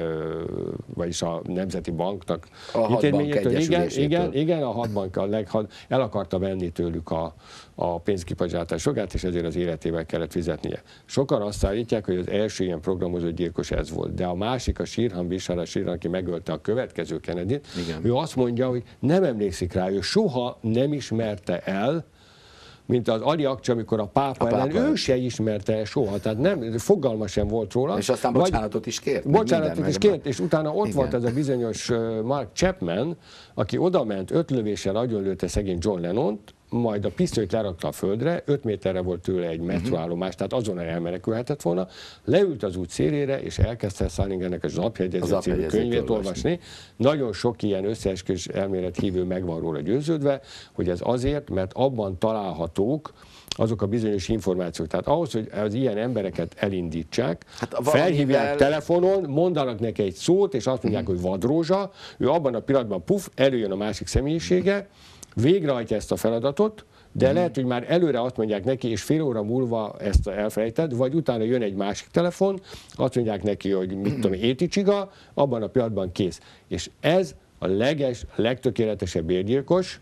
vagyis a Nemzeti Banknak. A hat bank egyesülésétől. Igen, igen, a hat bank a leghad, el akarta venni tőlük a, a pénzkipacsátás jogát, és ezért az életével kellett fizetnie. Sokan azt állítják, hogy az első ilyen programozott gyilkos ez volt, de a másik, a Sirhan Vishára Sirhan, aki megölte a következő Kennedy, igen. Ő azt mondja, hogy nem emlékszik rá, ő soha nem ismerte el, mint az Ali Agca, amikor a pápa, a pápa ellen, ő se ismerte el soha, tehát nem, fogalma sem volt róla. És aztán vagy, bocsánatot is kért. Bocsánatot is kért, és utána ott igen. volt ez a bizonyos Mark Chapman, aki odament, öt lövéssel agyonlőtte szegény John Lennont, majd a pisztolyt lerakta a földre, öt méterre volt tőle egy metroállomás, tehát azonnal elmenekülhetett volna, leült az út szélére, és elkezdte Salingernek az Apjegyező című könyvét olvasni. Nagyon sok ilyen összeesküvés elmélet hívő meg van róla győződve, hogy ez azért, mert abban találhatók azok a bizonyos információk. Tehát ahhoz, hogy az ilyen embereket elindítsák, hát felhívják el... telefonon, mondanak neki egy szót, és azt mondják, mm. hogy vadrózsa, ő abban a pillanatban puf, előjön a másik személyisége, végrehajtja ezt a feladatot, de hmm. lehet, hogy már előre azt mondják neki, és fél óra múlva ezt elfelejted, vagy utána jön egy másik telefon, azt mondják neki, hogy mit tudom, éti csiga, abban a pillanatban kész. És ez a leges, legtökéletesebb bérgyilkos.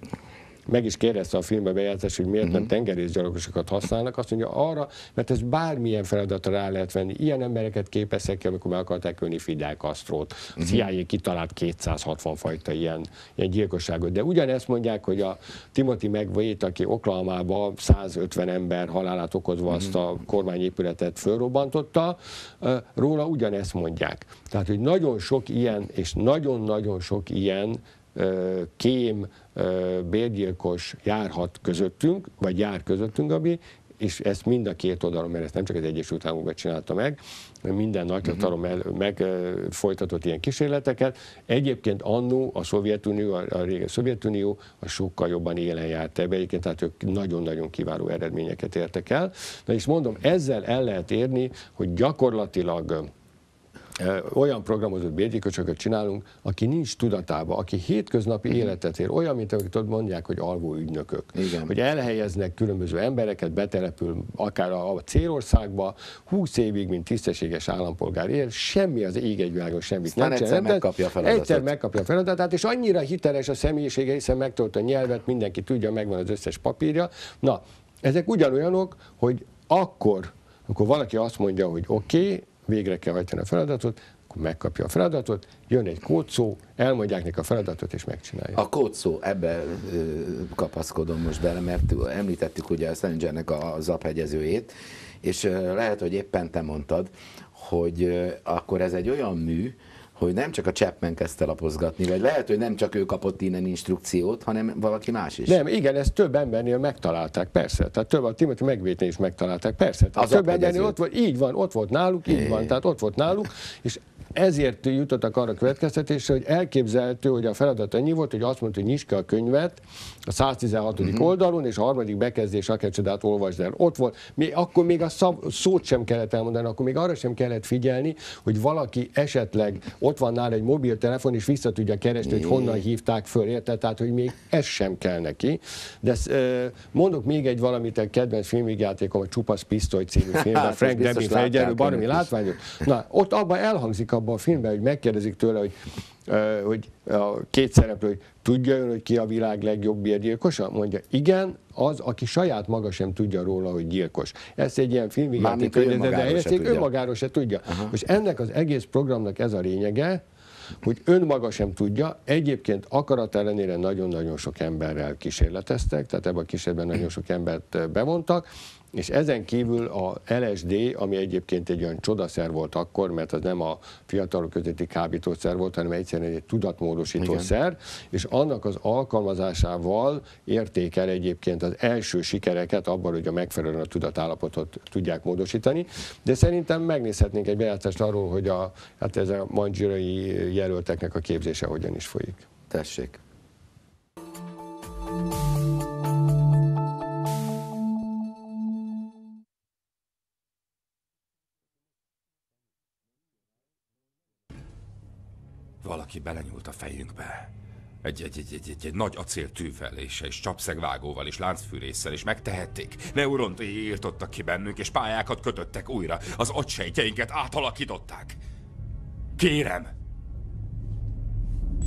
Meg is kérdezte a filmbe bejátszás, hogy miért nem tengerészgyalogosokat használnak, azt mondja arra, mert ez bármilyen feladatra rá lehet venni. Ilyen embereket képeztek ki, amikor meg akarták ölni Fidel Castrót. A cé i á kitalált kétszázhatvan fajta ilyen, ilyen gyilkosságot. De ugyanezt mondják, hogy a Timothy McVeigh, aki Oklahomában százötven ember halálát okozva azt a kormányépületet fölrobbantotta, róla ugyanezt mondják. Tehát, hogy nagyon sok ilyen, és nagyon-nagyon sok ilyen kém, bérgyilkos járhat közöttünk, vagy jár közöttünk, Gabi, és ezt mind a két oldalon, mert ezt nem csak az Egyesült Államokban csinálta meg, minden nagyhatalom uh-huh. meg folytatott ilyen kísérleteket. Egyébként annó a Szovjetunió, a régi Szovjetunió a sokkal jobban élen járt ebbe, egyébként tehát ők nagyon-nagyon kiváló eredményeket értek el. Na és mondom, ezzel el lehet érni, hogy gyakorlatilag olyan programozott bérgyilkosokat csinálunk, aki nincs tudatában, aki hétköznapi életet él, olyan, mint amit ott mondják, hogy alvóügynökök. Igen. Hogy elhelyeznek különböző embereket, betelepül akár a célországba, húsz évig, mint tisztességes állampolgár él, semmi az égegyvágon semmit nem csinál. Egyszer megkapja a feladatot. Egyszer megkapja a feladatát, és annyira hiteles a személyisége, hiszen megtanulta a nyelvet, mindenki tudja, megvan az összes papírja. Na, ezek ugyanolyanok, hogy akkor, amikor valaki azt mondja, hogy oké, okay, végre kell hajtani a feladatot, akkor megkapja a feladatot, jön egy kódszó, elmondják neki a feladatot, és megcsinálja. A kódszó, ebbe kapaszkodom most bele, mert említettük ugye a Salingernek az aphegyezőjét, és lehet, hogy éppen te mondtad, hogy akkor ez egy olyan mű, hogy nem csak a Chapman kezdte lapozgatni, vagy lehet, hogy nem csak ő kapott innen instrukciót, hanem valaki más is. Nem, igen, ezt több embernél megtalálták, persze. Tehát több a Timothy McVeigh-nél is megtalálták, persze. Tehát az több embernél ott volt, így van, ott volt náluk, így é. van, tehát ott volt náluk, és ezért jutottak arra következtetésre, hogy elképzelhető, hogy a feladat ennyi volt, hogy azt mondta, hogy nyisd ki a könyvet a száztizenhatodik uh-huh. oldalon, és a harmadik bekezdés akárcsodát olvasd el. Ott volt. Még, akkor még a szab, szót sem kellett elmondani, akkor még arra sem kellett figyelni, hogy valaki esetleg ott van nála egy mobiltelefon, és vissza tudja keresni, hogy honnan hívták föl, érted? Tehát, hogy még ez sem kell neki. De mondok még egy valamit, egy kedvenc filmjátékom, a Csupasz Pisztoly című filmben, Frank Drebin felügyelő, baromi látványos. Na, ott abban elhangzik abban a filmben, hogy megkérdezik tőle, hogy, hogy a két szereplő, hogy tudja ön, hogy ki a világ legjobb bérgyilkosa? Mondja, igen, az, aki saját maga sem tudja róla, hogy gyilkos. Ez egy ilyen filmvigáték, hogy önmagáról se tudja. Aha. És ennek az egész programnak ez a lényege, hogy önmaga sem tudja, egyébként akarat ellenére nagyon-nagyon sok emberrel kísérleteztek, tehát ebben a kísérletben nagyon sok embert bevontak, és ezen kívül a el es dé, ami egyébként egy olyan csodaszer volt akkor, mert az nem a fiatalok közötti kábítószer volt, hanem egyszerűen egy tudatmódosító szer, és annak az alkalmazásával érték el egyébként az első sikereket abban, hogy a megfelelően a tudatállapotot tudják módosítani, de szerintem megnézhetnénk egy bejátszást arról, hogy a, hát ez a mandzsirai jelölteknek a képzése hogyan is folyik. Tessék! Valaki belenyúlt a fejünkbe. Egy, egy, egy, egy, egy, egy nagy acéltűvel és, és csapszegvágóval és láncfűrésszel, és megtehették. Neuront írtottak ki bennünk, és pályákat kötöttek újra. Az agysejtjeinket átalakították. Kérem!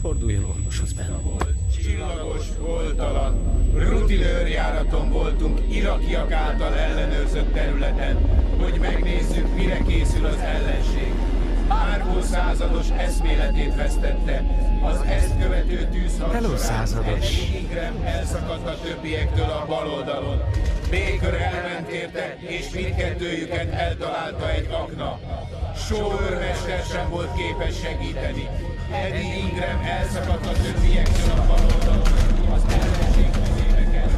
Forduljon orvoshoz be. Csillagos, holtalan, rutinőrjáraton voltunk irakiak által ellenőrzött területen, hogy megnézzük, mire készül az ellenség. Árvó százados eszméletét vesztette. Az ezt követő tűzharc során Ingram elszakadt a többiektől a bal oldalon. Baker elment érte, és mindkettőjüket eltalálta egy akna. Sóőrmester sem volt képes segíteni. Eddie Ingram elszakadt a többiektől a bal oldalon. Az ellenség közébe került.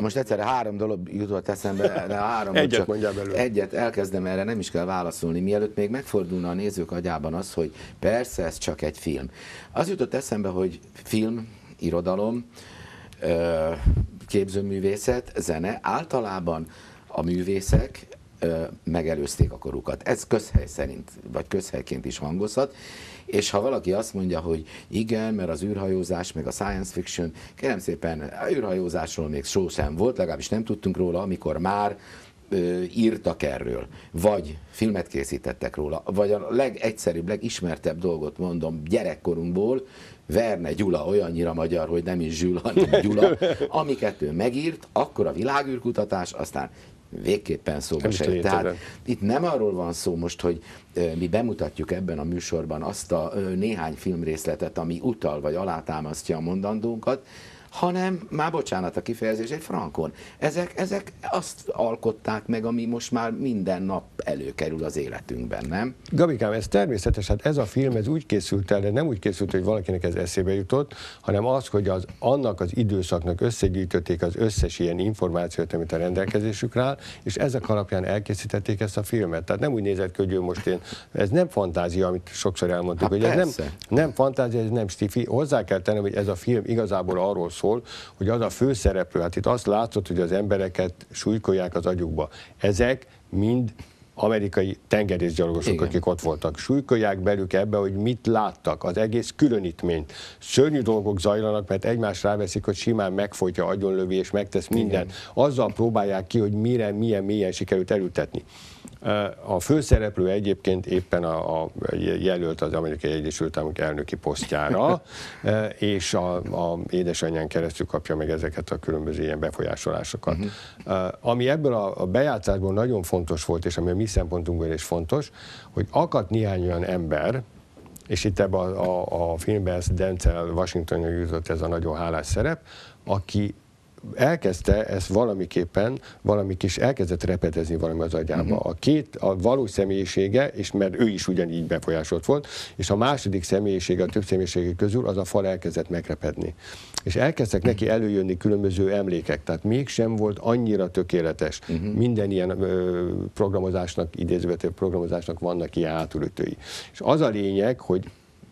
Most egyszerre három dolog jutott eszembe, de három egyet, csak egyet elkezdem, erre nem is kell válaszolni, mielőtt még megfordulna a nézők agyában az, hogy persze ez csak egy film. Az jutott eszembe, hogy film, irodalom, képzőművészet, zene, általában a művészek megelőzték a korukat. Ez közhely szerint, vagy közhelyként is hangozhat. És ha valaki azt mondja, hogy igen, mert az űrhajózás, meg a science fiction, kérem szépen, a űrhajózásról még szó sem volt, legalábbis nem tudtunk róla, amikor már ö, írtak erről, vagy filmet készítettek róla, vagy a legegyszerűbb, legismertebb dolgot mondom gyerekkorunkból, Verne Gyula, olyannyira magyar, hogy nem is Gyula, hanem Gyula, amiket ő megírt, akkor a világűrkutatás, aztán végképpen szóba se. Tehát itt nem arról van szó most, hogy mi bemutatjuk ebben a műsorban azt a néhány filmrészletet, ami utal vagy alátámasztja a mondandónkat, hanem, már bocsánat a kifejezés, egy frankon. Ezek, ezek azt alkották meg, ami most már minden nap előkerül az életünkben, nem? Gabikám, ez természetes, hát ez a film, ez úgy készült el, de nem úgy készült, hogy valakinek ez eszébe jutott, hanem az, hogy az, annak az időszaknak összegyűjtötték az összes ilyen információt, amit a rendelkezésükre áll, és ezek alapján elkészítették ezt a filmet. Tehát nem úgy nézett ki, hogy ő most én, ez nem fantázia, amit sokszor elmondtuk, hogy ez nem, nem fantázia, ez nem stifi. Hozzá kell tennem, hogy ez a film igazából arról szól, hogy az a főszereplő, hát itt azt látszott, hogy az embereket súlykolják az agyukba. Ezek mind amerikai tengerészgyalogosok, igen, akik ott voltak. Súlykolják belük ebbe, hogy mit láttak, az egész különítményt. Szörnyű dolgok zajlanak, mert egymás ráveszik, hogy simán megfojtja, agyonlövi és megtesz mindent. Azzal próbálják ki, hogy mire, milyen mélyen sikerült elültetni. A főszereplő egyébként éppen a, a jelölt az Amerikai Egyesült Államok elnöki posztjára, és a, a édesanyján keresztül kapja meg ezeket a különböző ilyen befolyásolásokat. Uh-huh. Ami ebből a, a bejátszásból nagyon fontos volt, és ami a mi szempontunkból is fontos, hogy akadt néhány olyan ember, és itt ebben a, a, a filmben ez Denzel Washingtonra jutott ez a nagyon hálás szerep, aki elkezdte ezt valamiképpen, valami kis elkezdett repetezni valami az agyába. A két, a valós személyisége, és mert ő is ugyanígy befolyásolt volt, és a második személyisége a több személyiségek közül az a fal elkezdett megrepedni. És elkezdtek neki előjönni különböző emlékek, tehát mégsem volt annyira tökéletes. Uh-huh. Minden ilyen ö, programozásnak, idézővető programozásnak vannak ilyen hátulütői. És az a lényeg, hogy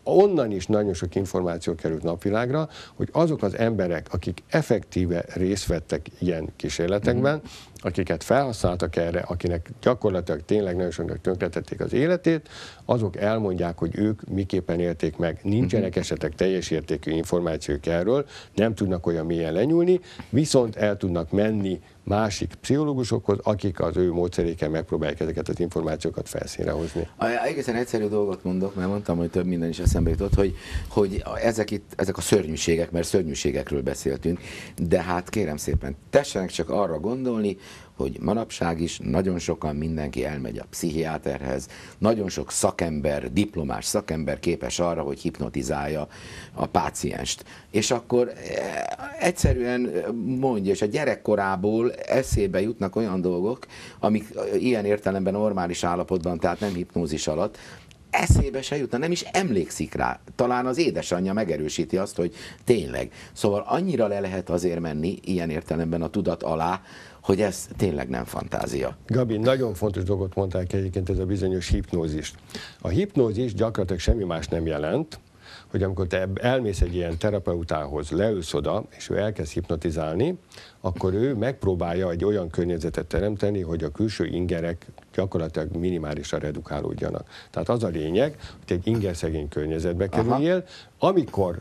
onnan is nagyon sok információ került napvilágra, hogy azok az emberek, akik effektíve részt vettek ilyen kísérletekben, akiket felhasználtak erre, akinek gyakorlatilag tényleg nagyon sokan tönkretették az életét, azok elmondják, hogy ők miképpen élték meg. Nincsenek esetek teljes értékű információk erről, nem tudnak olyan mélyen lenyúlni, viszont el tudnak menni másik pszichológusokhoz, akik az ő módszeréken megpróbálják ezeket az információkat felszínre hozni. A, egészen egyszerű dolgot mondok, mert mondtam, hogy több minden is eszembe jutott, hogy, hogy ezek, itt, ezek a szörnyűségek, mert szörnyűségekről beszéltünk, de hát kérem szépen, tessenek csak arra gondolni, hogy manapság is nagyon sokan mindenki elmegy a pszichiáterhez, nagyon sok szakember, diplomás szakember képes arra, hogy hipnotizálja a pácienst. És akkor egyszerűen mondja, és a gyerekkorából eszébe jutnak olyan dolgok, amik ilyen értelemben normális állapotban, tehát nem hipnózis alatt, eszébe se jutna, nem is emlékszik rá. Talán az édesanyja megerősíti azt, hogy tényleg. Szóval annyira le lehet azért menni ilyen értelemben a tudat alá, hogy ez tényleg nem fantázia. Gabi, nagyon fontos dolgot mondták egyébként, ez a bizonyos hipnózis. A hipnózis gyakorlatilag semmi más nem jelent, hogy amikor te elmész egy ilyen terapeutához, leülsz oda, és ő elkezd hipnotizálni, akkor ő megpróbálja egy olyan környezetet teremteni, hogy a külső ingerek gyakorlatilag minimálisra redukálódjanak. Tehát az a lényeg, hogy egy ingerszegény környezetbe kerüljél, aha, amikor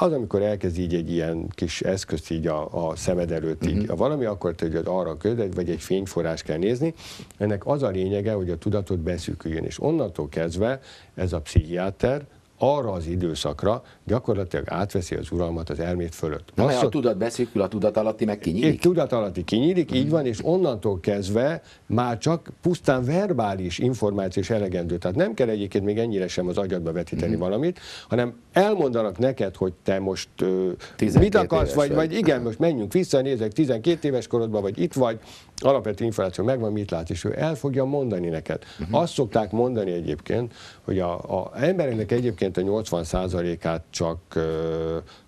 az, amikor elkezd így egy ilyen kis eszközt így a, a szemed előtt így, uh-huh, a valami, akkor te arra köded, vagy egy fényforrás kell nézni. Ennek az a lényege, hogy a tudatod beszűküljön, és onnantól kezdve ez a pszichiáter arra az időszakra gyakorlatilag átveszi az uralmat az elmét fölött. Na, a tudat beszűkül, a tudat alatti meg kinyílik? Egy tudat alatti kinyílik, így van, és onnantól kezdve már csak pusztán verbális információ is elegendő. Tehát nem kell egyébként még ennyire sem az agyadba vetíteni mm. valamit, hanem elmondanak neked, hogy te most uh, mit akarsz, vagy, vagy igen, most menjünk vissza, nézek, tizenkét éves korodban, vagy itt vagy, alapvető információ megvan, mit lát, és ő el fogja mondani neked. Uh-huh. Azt szokták mondani egyébként, hogy az embereknek egyébként a nyolcvan százalékát csak uh,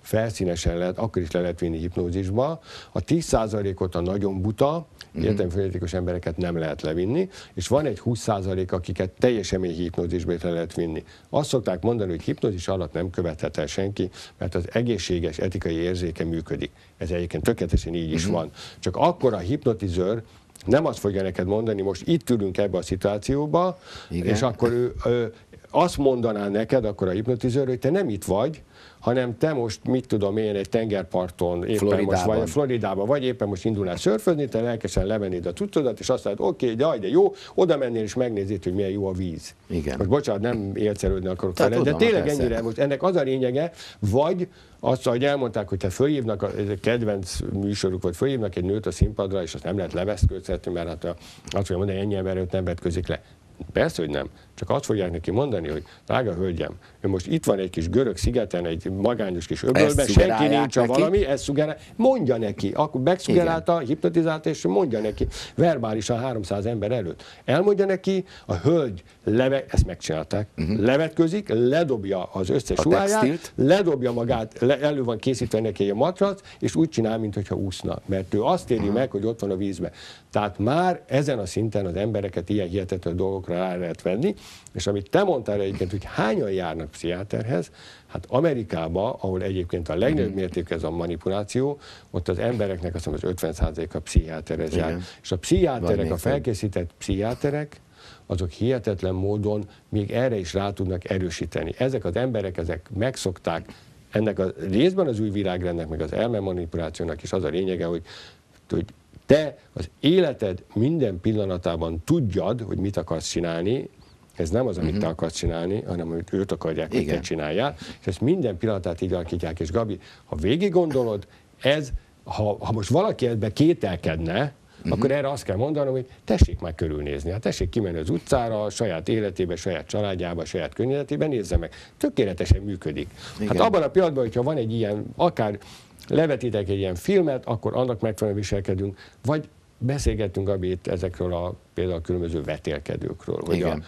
felszínesen lehet, akkor is le lehet vinni hipnózisba, a tíz százalékot a nagyon buta, uh-huh, értelmifonetikus embereket nem lehet levinni, és van egy húsz százalék, akiket teljesen mély hipnózisba le lehet vinni. Azt szokták mondani, hogy hipnózis alatt nem követhet el senki, mert az egészséges etikai érzéke működik. Ez egyébként tökéletesen így is uh-huh van. Csak akkor a hipnotizőr nem azt fogja neked mondani, most itt ülünk ebbe a szituációba, igen, és akkor ő, ő azt mondaná neked, akkor a hipnotizőr, hogy te nem itt vagy, hanem te most, mit tudom én, egy tengerparton, éppen Floridában. Most vagy Floridában, vagy éppen most indulnál szörfözni, te lelkesen levennéd a cuccodat, és azt mondod, oké, okay, de jó, oda mennél és megnéznéd, hogy milyen jó a víz. Igen. Most bocsánat, nem élszerődni akarok fel, de tényleg ennyire, most ennek az a lényege, vagy azt, ahogy elmondták, hogy te fölhívnak, ez egy kedvenc műsoruk volt, fölhívnak egy nőt a színpadra, és azt nem lehet leveszkőzhetni, mert hát azt fogja mondani, ennyi ember nem vetközik le. Persze, hogy nem. Csak azt fogják neki mondani, hogy drága hölgyem, ő most itt van egy kis görög szigeten, egy magányos kis öbölben, senki nincs a valami, ezt szugerál, mondja neki, akkor megszugerálta, hipnotizálta, és mondja neki, verbálisan háromszáz ember előtt. Elmondja neki, a hölgy, leve, ezt megcsinálták, uh-huh, levetközik, ledobja az összes ruháját, ledobja magát, le, elő van készítve neki egy matrac, és úgy csinál, mintha úszna, mert ő azt éli uh-huh meg, hogy ott van a vízbe. Tehát már ezen a szinten az embereket ilyen hihetetlen dolgokra rá lehet venni, és amit te mondtál egyébként, hogy hányan járnak pszichiáterhez, hát Amerikában, ahol egyébként a legnagyobb mértékű ez a manipuláció, ott az embereknek azt hiszem az ötven százaléka pszichiáterhez jár. És a pszichiáterek, a felkészített pszichiáterek, azok hihetetlen módon még erre is rá tudnak erősíteni. Ezek az emberek, ezek megszokták, ennek a részben az új világrendnek, meg az elmemanipulációnak is az a lényege, hogy, hogy te az életed minden pillanatában tudjad, hogy mit akarsz csinálni. Ez nem az, amit uh-huh te akarsz csinálni, hanem amit őt akarják, hogy te csináljál. És ezt minden pillanatát így alakítják. És Gabi, ha végig gondolod, ez, ha, ha most valaki ebbe kételkedne, uh-huh, akkor erre azt kell mondanom, hogy tessék már körülnézni. Hát tessék kimenni az utcára, a saját életébe, saját családjába, saját környezetében, nézze meg. Tökéletesen működik. Igen. Hát abban a pillanatban, hogyha van egy ilyen, akár levetítek egy ilyen filmet, akkor annak megfelelően viselkedünk, vagy beszélgettünk, Gabi, ezekről a például a különböző vetélkedőkről, hogy igen,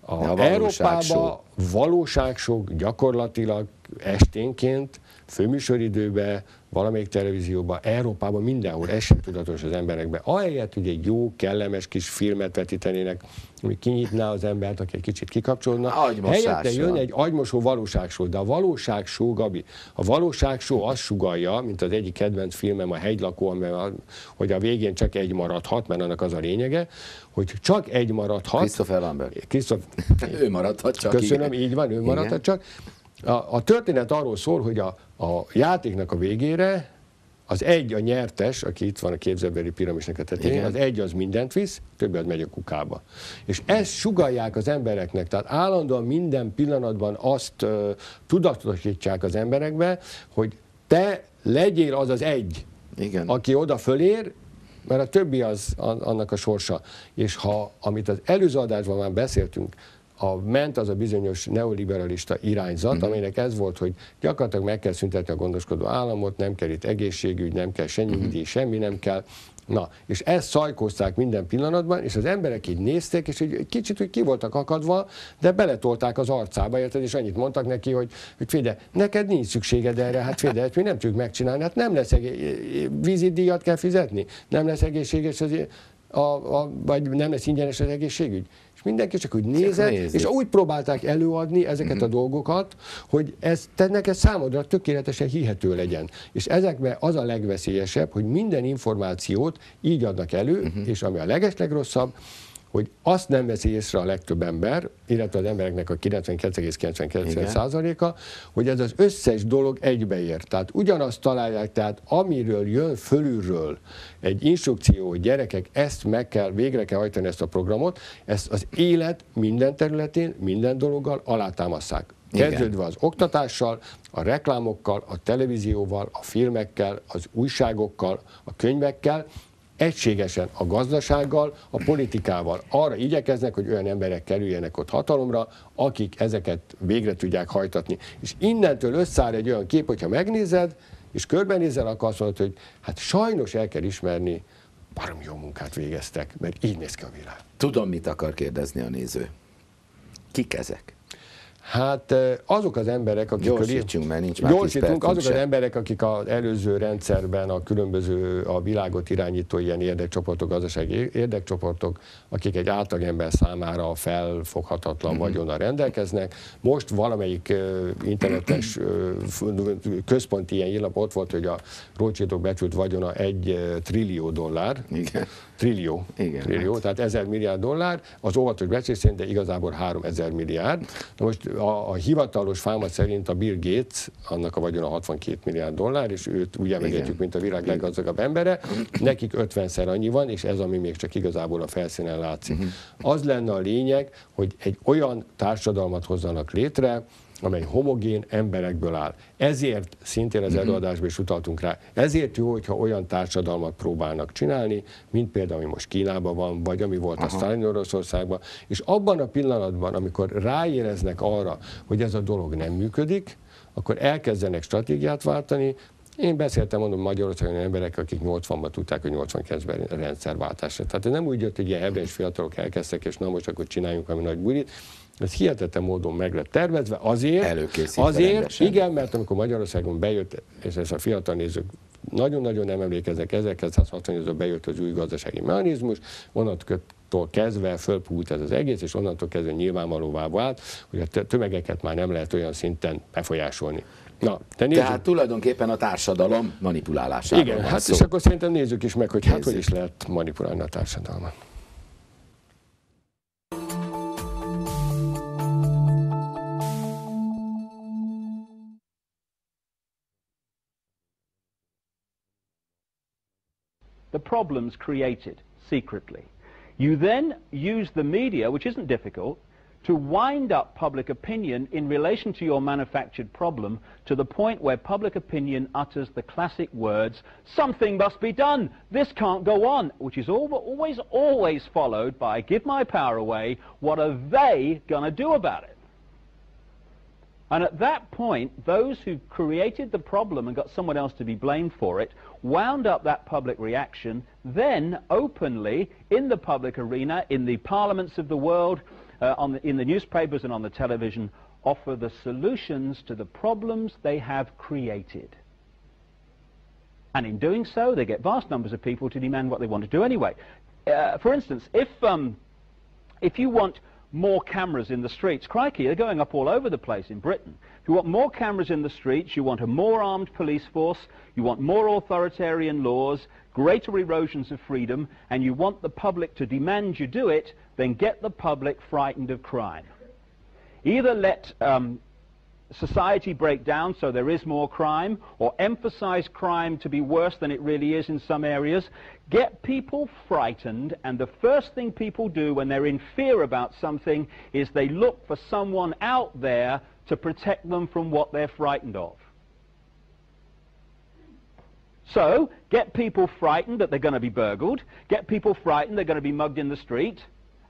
a, a Európában valóságsok gyakorlatilag esténként, főműsoridőben, valamelyik televízióban, Európában, mindenhol, ez sem tudatos az emberekben. Ahelyett, hogy egy jó, kellemes kis filmet vetítenének, ami kinyitná az embert, aki egy kicsit kikapcsolna. Helyette jön egy agymosó valóságshow, de a valóságshow, Gabi, a valóságshow azt sugallja, mint az egyik kedvenc filmem, a Hegylakó, amivel, hogy a végén csak egy maradhat, mert annak az a lényege, hogy csak egy maradhat. Christopher Lambert. Christopher... ő maradhat csak. Köszönöm, igen. Így van, ő maradhat igen. Csak. A, a történet arról szól, hogy a, a játéknak a végére az egy a nyertes, aki itt van a képzelbeli piramisnak a tetején, igen. Az egy az mindent visz, többi az megy a kukába. És ezt sugallják az embereknek, tehát állandóan minden pillanatban azt uh, tudatosítsák az emberekbe, hogy te legyél az az egy, igen. Aki oda fölér, mert a többi az a, annak a sorsa. És ha, amit az előző adásban már beszéltünk, A, ment az a bizonyos neoliberalista irányzat, uh-huh. Aminek ez volt, hogy gyakorlatilag meg kell szüntetni a gondoskodó államot, nem kell itt egészségügy, nem kell se nyugdíj, uh-huh. Semmi nem kell. Na, és ezt szajkozták minden pillanatban, és az emberek így nézték, és egy kicsit úgy ki voltak akadva, de beletolták az arcába, érted, és annyit mondtak neki, hogy, hogy Féde, neked nincs szükséged erre, hát Féde, hát mi nem tudjuk megcsinálni, hát nem lesz vízidíjat kell fizetni, nem lesz egészséges, az, a, a, vagy nem lesz ingyenes az egészségügy. Mindenki csak úgy nézett, csak és úgy próbálták előadni ezeket uh-huh. A dolgokat, hogy ez, te neked számodra tökéletesen hihető legyen. És ezekben az a legveszélyesebb, hogy minden információt így adnak elő, uh-huh. És ami a legeslegrosszabb, hogy azt nem veszi észre a legtöbb ember, illetve az embereknek a kilencvenkilenc egész kilencvenkilenc százaléka, hogy ez az összes dolog egybeért. Tehát ugyanazt találják, tehát amiről jön fölülről egy instrukció, hogy gyerekek, ezt meg kell, végre kell hajtani ezt a programot, ezt az élet minden területén, minden dologgal alátámasztják. Kezdődve az oktatással, a reklámokkal, a televízióval, a filmekkel, az újságokkal, a könyvekkel, egységesen a gazdasággal, a politikával. Arra igyekeznek, hogy olyan emberek kerüljenek ott hatalomra, akik ezeket végre tudják hajtatni. És innentől összeáll egy olyan kép, hogyha megnézed, és körbenézel, akkor azt mondod, hogy hát sajnos el kell ismerni, baromi jó munkát végeztek, mert így néz ki a világ. Tudom, mit akar kérdezni a néző. Kik ezek? Hát azok az emberek, akik gyorsítsunk, mert nincs már gyorsítunk, azok sem. Az emberek, akik az előző rendszerben a különböző a világot irányító ilyen érdekcsoportok, gazdasági érdekcsoportok, akik egy átlagember számára felfoghatatlan uh-huh. Vagyonnal rendelkeznek. Most valamelyik uh, internetes uh, központi ilyen hírlap ott volt, hogy a Rothschildok becsült vagyona egy uh, trillió dollár. Igen. Trillió. Igen, trillió, hát. Tehát ezer milliárd dollár, az óvatos becslés szerint, de igazából háromezer milliárd. Na most a, a hivatalos fáma szerint a Bill Gates, annak a vagyona hatvankét milliárd dollár, és őt úgy emlegetjük, mint a világ leggazdagabb embere, nekik ötvenszer annyi van, és ez, ami még csak igazából a felszínen látszik. Az lenne a lényeg, hogy egy olyan társadalmat hozzanak létre, amely homogén emberekből áll. Ezért, szintén az előadásban is utaltunk rá, ezért jó, hogyha olyan társadalmat próbálnak csinálni, mint például, ami most Kínában van, vagy ami volt aha. A Sztálin Oroszországban, és abban a pillanatban, amikor ráéreznek arra, hogy ez a dolog nem működik, akkor elkezdenek stratégiát váltani. Én beszéltem, mondom, Magyarországon emberek, akik nyolcvanban tudták, hogy nyolcvankilencben rendszerváltásra. Tehát nem úgy jött, hogy ilyen hebrejs fiatalok elkezdtek, és na most akkor csináljunk valami nagy bulit. Ez hihetetlen módon meg lett tervezve, azért, azért igen, mert amikor Magyarországon bejött, és ezt a fiatal nézők nagyon-nagyon nem emlékeznek, ezerkilencszázhatvannyolcban bejött az új gazdasági mechanizmus, onnantól kezdve fölpúlt ez az egész, és onnantól kezdve nyilvánvalóvá vált, hogy a tömegeket már nem lehet olyan szinten befolyásolni. Na, te Tehát tulajdonképpen a társadalom manipulálásáról igen, van hát szó. És akkor szerintem nézzük is meg, hogy nézzük. Hát hogy is lehet manipulálni a társadalmat. The problems created secretly. You then use the media, which isn't difficult, to wind up public opinion in relation to your manufactured problem to the point where public opinion utters the classic words, something must be done, this can't go on, which is always, always followed by, give my power away, what are they gonna do about it? And at that point, those who created the problem and got someone else to be blamed for it, wound up that public reaction, then openly, in the public arena, in the parliaments of the world, uh, on the, in the newspapers and on the television, offer the solutions to the problems they have created. And in doing so, they get vast numbers of people to demand what they want to do anyway. Uh, for instance, if, um, if you want more cameras in the streets, crikey, they're going up all over the place in Britain. If you want more cameras in the streets, you want a more armed police force, you want more authoritarian laws, greater erosions of freedom, and you want the public to demand you do it, then get the public frightened of crime. Either let um, society break down so there is more crime, or emphasize crime to be worse than it really is in some areas. Get people frightened, and the first thing people do when they're in fear about something is they look for someone out there to protect them from what they're frightened of. So, get people frightened that they're going to be burgled, get people frightened they're going to be mugged in the street,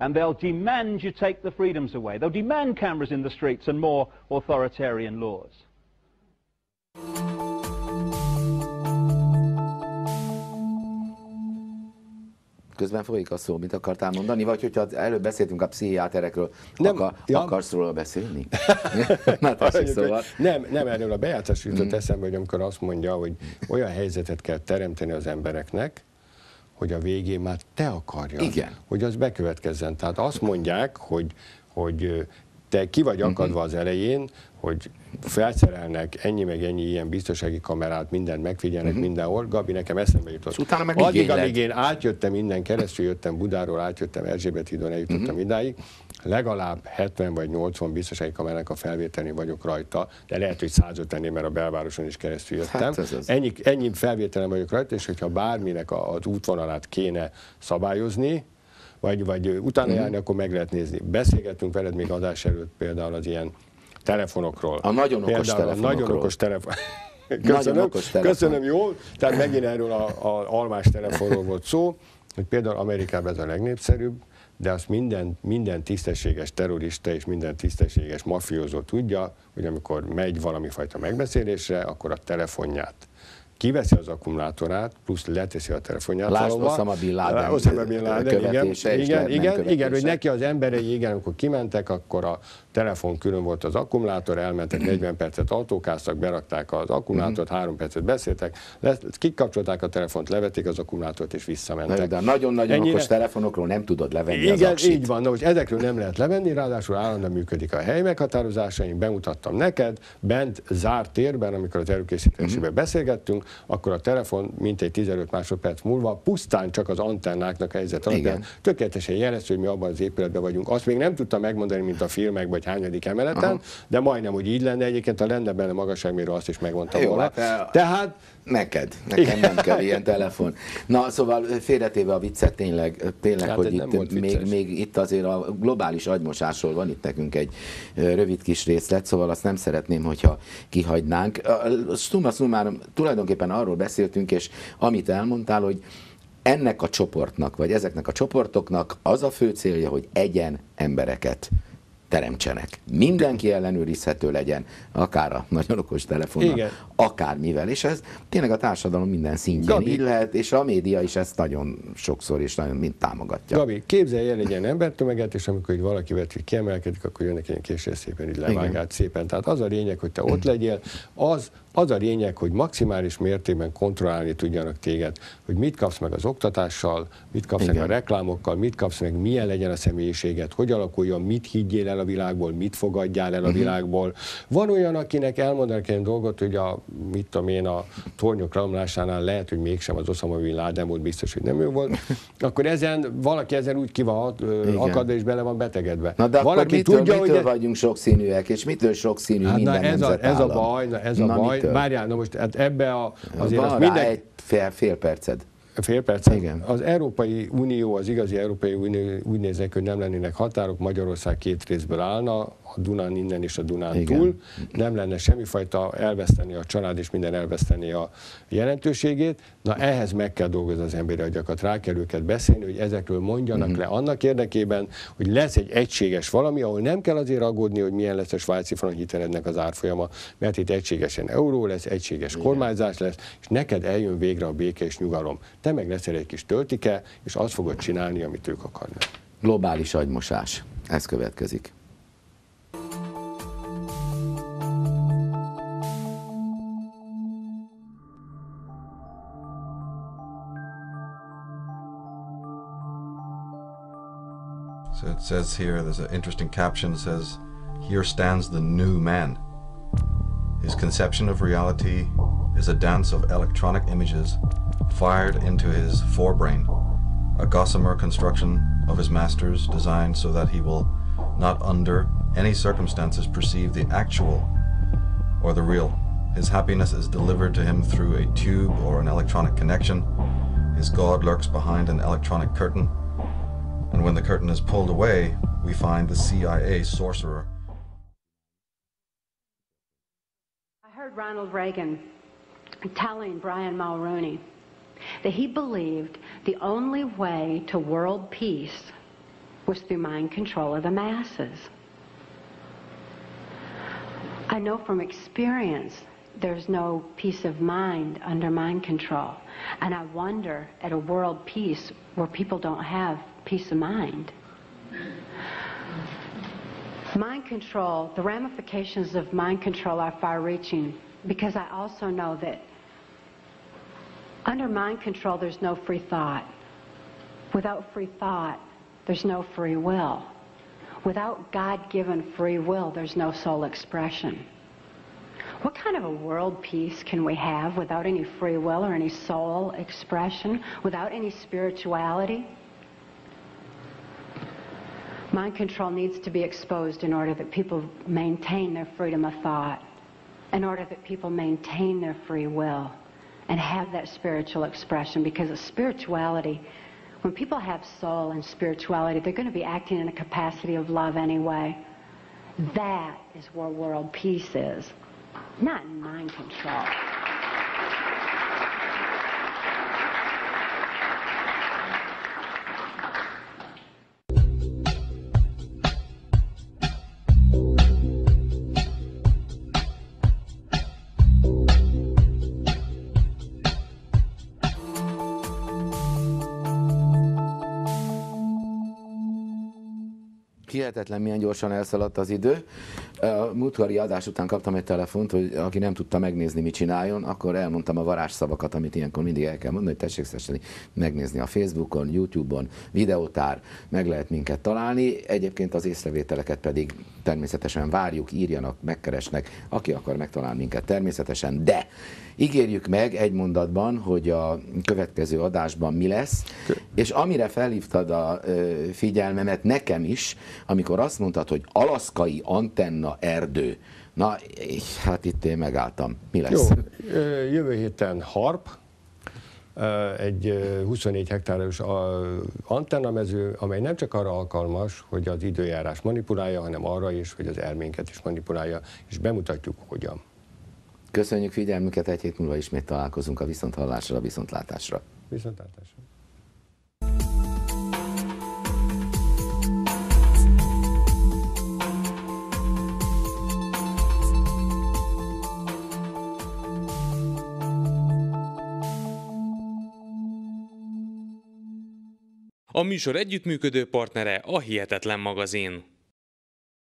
and they'll demand you take the freedoms away. They'll demand cameras in the streets and more authoritarian laws. Közben folyik a szó, mit akartál mondani? Vagy hogyha előbb beszéltünk a pszichiáterekről, nem, akar, ja. akarsz róla beszélni? Na, tessék, szóval. nem, nem, erről a bejátszás jutott mm. eszembe, hogy amikor azt mondja, hogy olyan helyzetet kell teremteni az embereknek, hogy a végén már te akarjad, igen, hogy az bekövetkezzen. Tehát azt mondják, hogy, hogy te ki vagy akadva az elején, hogy felszerelnek ennyi meg ennyi ilyen biztonsági kamerát, mindent megfigyelnek uh-huh. mindenhol. Gabi, nekem eszembe jutott. Utána meg addig, amíg én átjöttem innen, keresztül jöttem Budáról, átjöttem Erzsébet hídon, eljutottam uh-huh. idáig, legalább hetven vagy nyolcvan biztonsági kamerának a felvételén vagyok rajta, de lehet, hogy százötvennél, mert a belvároson is keresztül jöttem. Hát ez az. Ennyi, ennyi felvételen vagyok rajta, és hogyha bárminek az útvonalát kéne szabályozni, vagy, vagy utána járni, uh-huh. akkor meg lehet nézni. Beszélgettünk veled még adás előtt például az ilyen telefonokról. A nagyon okos telefonokról. A nagyon okos telefon... Köszönöm, nagyon okos telefon. Köszönöm, jól. Tehát megint erről a, a almás telefonról volt szó, hogy például Amerikában ez a legnépszerűbb, de azt minden, minden tisztességes terrorista és minden tisztességes mafiózó tudja, hogy amikor megy valami fajta megbeszélésre, akkor a telefonját kiveszi az akkumulátorát, plusz leteszi a telefonját. Lásd Osama Bin Laden. Osama Bin Laden, követése, igen, igen, igen, hogy neki az emberei, igen, amikor kimentek, akkor a telefon külön volt az akkumulátor, elmentek negyven percet autókáztak, berakták az akkumulátort, három percet beszéltek, kikapcsolták a telefont, levették az akkumulátort és visszamentek. De nagyon-nagyon okos telefonokról nem tudod levenni az aksit. Igen, így van, hogy ezekről nem lehet levenni, ráadásul állandóan működik a hely meghatározása, én bemutattam neked, bent zárt térben, amikor az előkészítésében beszélgettünk, akkor a telefon mintegy tizenöt másodperc múlva pusztán csak az antennáknak a helyzet alapján tökéletesen jelező, hogy mi abban az épületben vagyunk. Azt még nem tudtam megmondani, mint a filmek, vagy hányadik emeleten, aha, de majdnem, hogy így lenne. Egyébként a lenne benne magasságmérő, azt is megmondtam volna. Hát, tehát... Neked, nekem nem kell ilyen telefon. Na, szóval félretéve a viccet, tényleg, tényleg hát, hogy itt még, még itt azért a globális agymosásról van itt nekünk egy rövid kis részlet, szóval azt nem szeretném, hogyha kihagynánk. Summa summarum, tulajdonképpen arról beszéltünk, és amit elmondtál, hogy ennek a csoportnak, vagy ezeknek a csoportoknak az a fő célja, hogy egyen embereket teremtsenek. Mindenki ellenőrizhető legyen, akár a nagyon okos telefonnal, igen, akármivel. És ez tényleg a társadalom minden szintjén Gabi, így lehet, és a média is ezt nagyon sokszor és nagyon mind támogatja. Gabi, képzelj el egy ilyen embertömeget, és amikor valaki vetül kiemelkedik, akkor jönnek ilyen késő szépen, így levágát szépen. Tehát az a lényeg, hogy te ott legyél, az, az a lényeg, hogy maximális mértékben kontrollálni tudjanak téged, hogy mit kapsz meg az oktatással, mit kapsz igen. meg a reklámokkal, mit kapsz meg, milyen legyen a személyiséged, hogy alakuljon, mit higgyél el a világból, mit fogadjál el a világból. Van olyan, akinek elmondanak egy dolgot, hogy a, mit tudom én, a tornyok romlásánál lehet, hogy mégsem az Osama Bin Laden volt, biztos, hogy nem ő volt. Akkor ezen, valaki ezen úgy ki van akadva és bele van betegedve. Na de valaki akkor mitől, tudja, mitől hogy vagyunk sokszínűek, és mitől sokszínű hát minden ez a, ez a baj, na ez a na, baj. Várjál, na most hát ebbe a... Azért van minden... egy fél, fél perced. Fél percet? Igen. Az Európai Unió, az igazi Európai Unió úgy néznek, hogy nem lennének határok, Magyarország két részből állna, a Dunán innen és a Dunán igen. túl, nem lenne semmifajta elveszteni a család és minden elveszteni a jelentőségét. Na ehhez meg kell dolgozni az emberi agyakat, rá kell őket beszélni, hogy ezekről mondjanak uh-huh. le annak érdekében, hogy lesz egy egységes valami, ahol nem kell azért aggódni, hogy milyen lesz a svájci frank hitelednek az árfolyama, mert itt egységesen euró lesz, egységes igen. kormányzás lesz, és neked eljön végre a béke és nyugalom. Te meg leszel egy kis töltike, és azt fogod csinálni, amit ők akarnak. Globális agymosás. Ez következik. So it says here, there's an interesting caption, says, "Here stands the new man. His conception of reality is a dance of electronic images fired into his forebrain, a gossamer construction of his master's designed so that he will not under any circumstances perceive the actual or the real. His happiness is delivered to him through a tube or an electronic connection. His God lurks behind an electronic curtain. And when the curtain is pulled away, we find the C I A sorcerer." I heard Ronald Reagan telling Brian Mulroney that he believed the only way to world peace was through mind control of the masses. I know from experience there's no peace of mind under mind control, and I wonder at a world peace where people don't have peace of mind. Mind control, the ramifications of mind control are far-reaching, because I also know that under mind control there's no free thought. Without free thought there's no free will. Without God-given free will there's no soul expression. What kind of a world peace can we have without any free will or any soul expression, without any spirituality? Mind control needs to be exposed in order that people maintain their freedom of thought, in order that people maintain their free will and have that spiritual expression, because of spirituality, when people have soul and spirituality, they're going to be acting in a capacity of love anyway. That is where world peace is, not mind control. Hihetetlen, milyen gyorsan elszaladt az idő. A múltkori adás után kaptam egy telefont, hogy aki nem tudta megnézni, mit csináljon, akkor elmondtam a varázsszavakat, amit ilyenkor mindig el kell mondani, hogy tessék szeresni megnézni a Facebookon, YouTube-on, videótár, meg lehet minket találni. Egyébként az észrevételeket pedig természetesen várjuk, írjanak, megkeresnek, aki akar, megtalál minket természetesen, de ígérjük meg egy mondatban, hogy a következő adásban mi lesz, és amire felhívtad a figyelmemet nekem is, amikor azt mondtad, hogy alaszkai antenna erdő. Na, hát itt én megálltam. Mi lesz? Jó, jövő héten HAARP, egy huszonnégy hektáros antennamező, amely nem csak arra alkalmas, hogy az időjárás manipulálja, hanem arra is, hogy az erménket is manipulálja, és bemutatjuk, hogyan. Köszönjük figyelmüket, egy hét múlva ismét találkozunk a viszonthallásra, a viszontlátásra. Viszontlátásra. A műsor együttműködő partnere a Hihetetlen Magazin.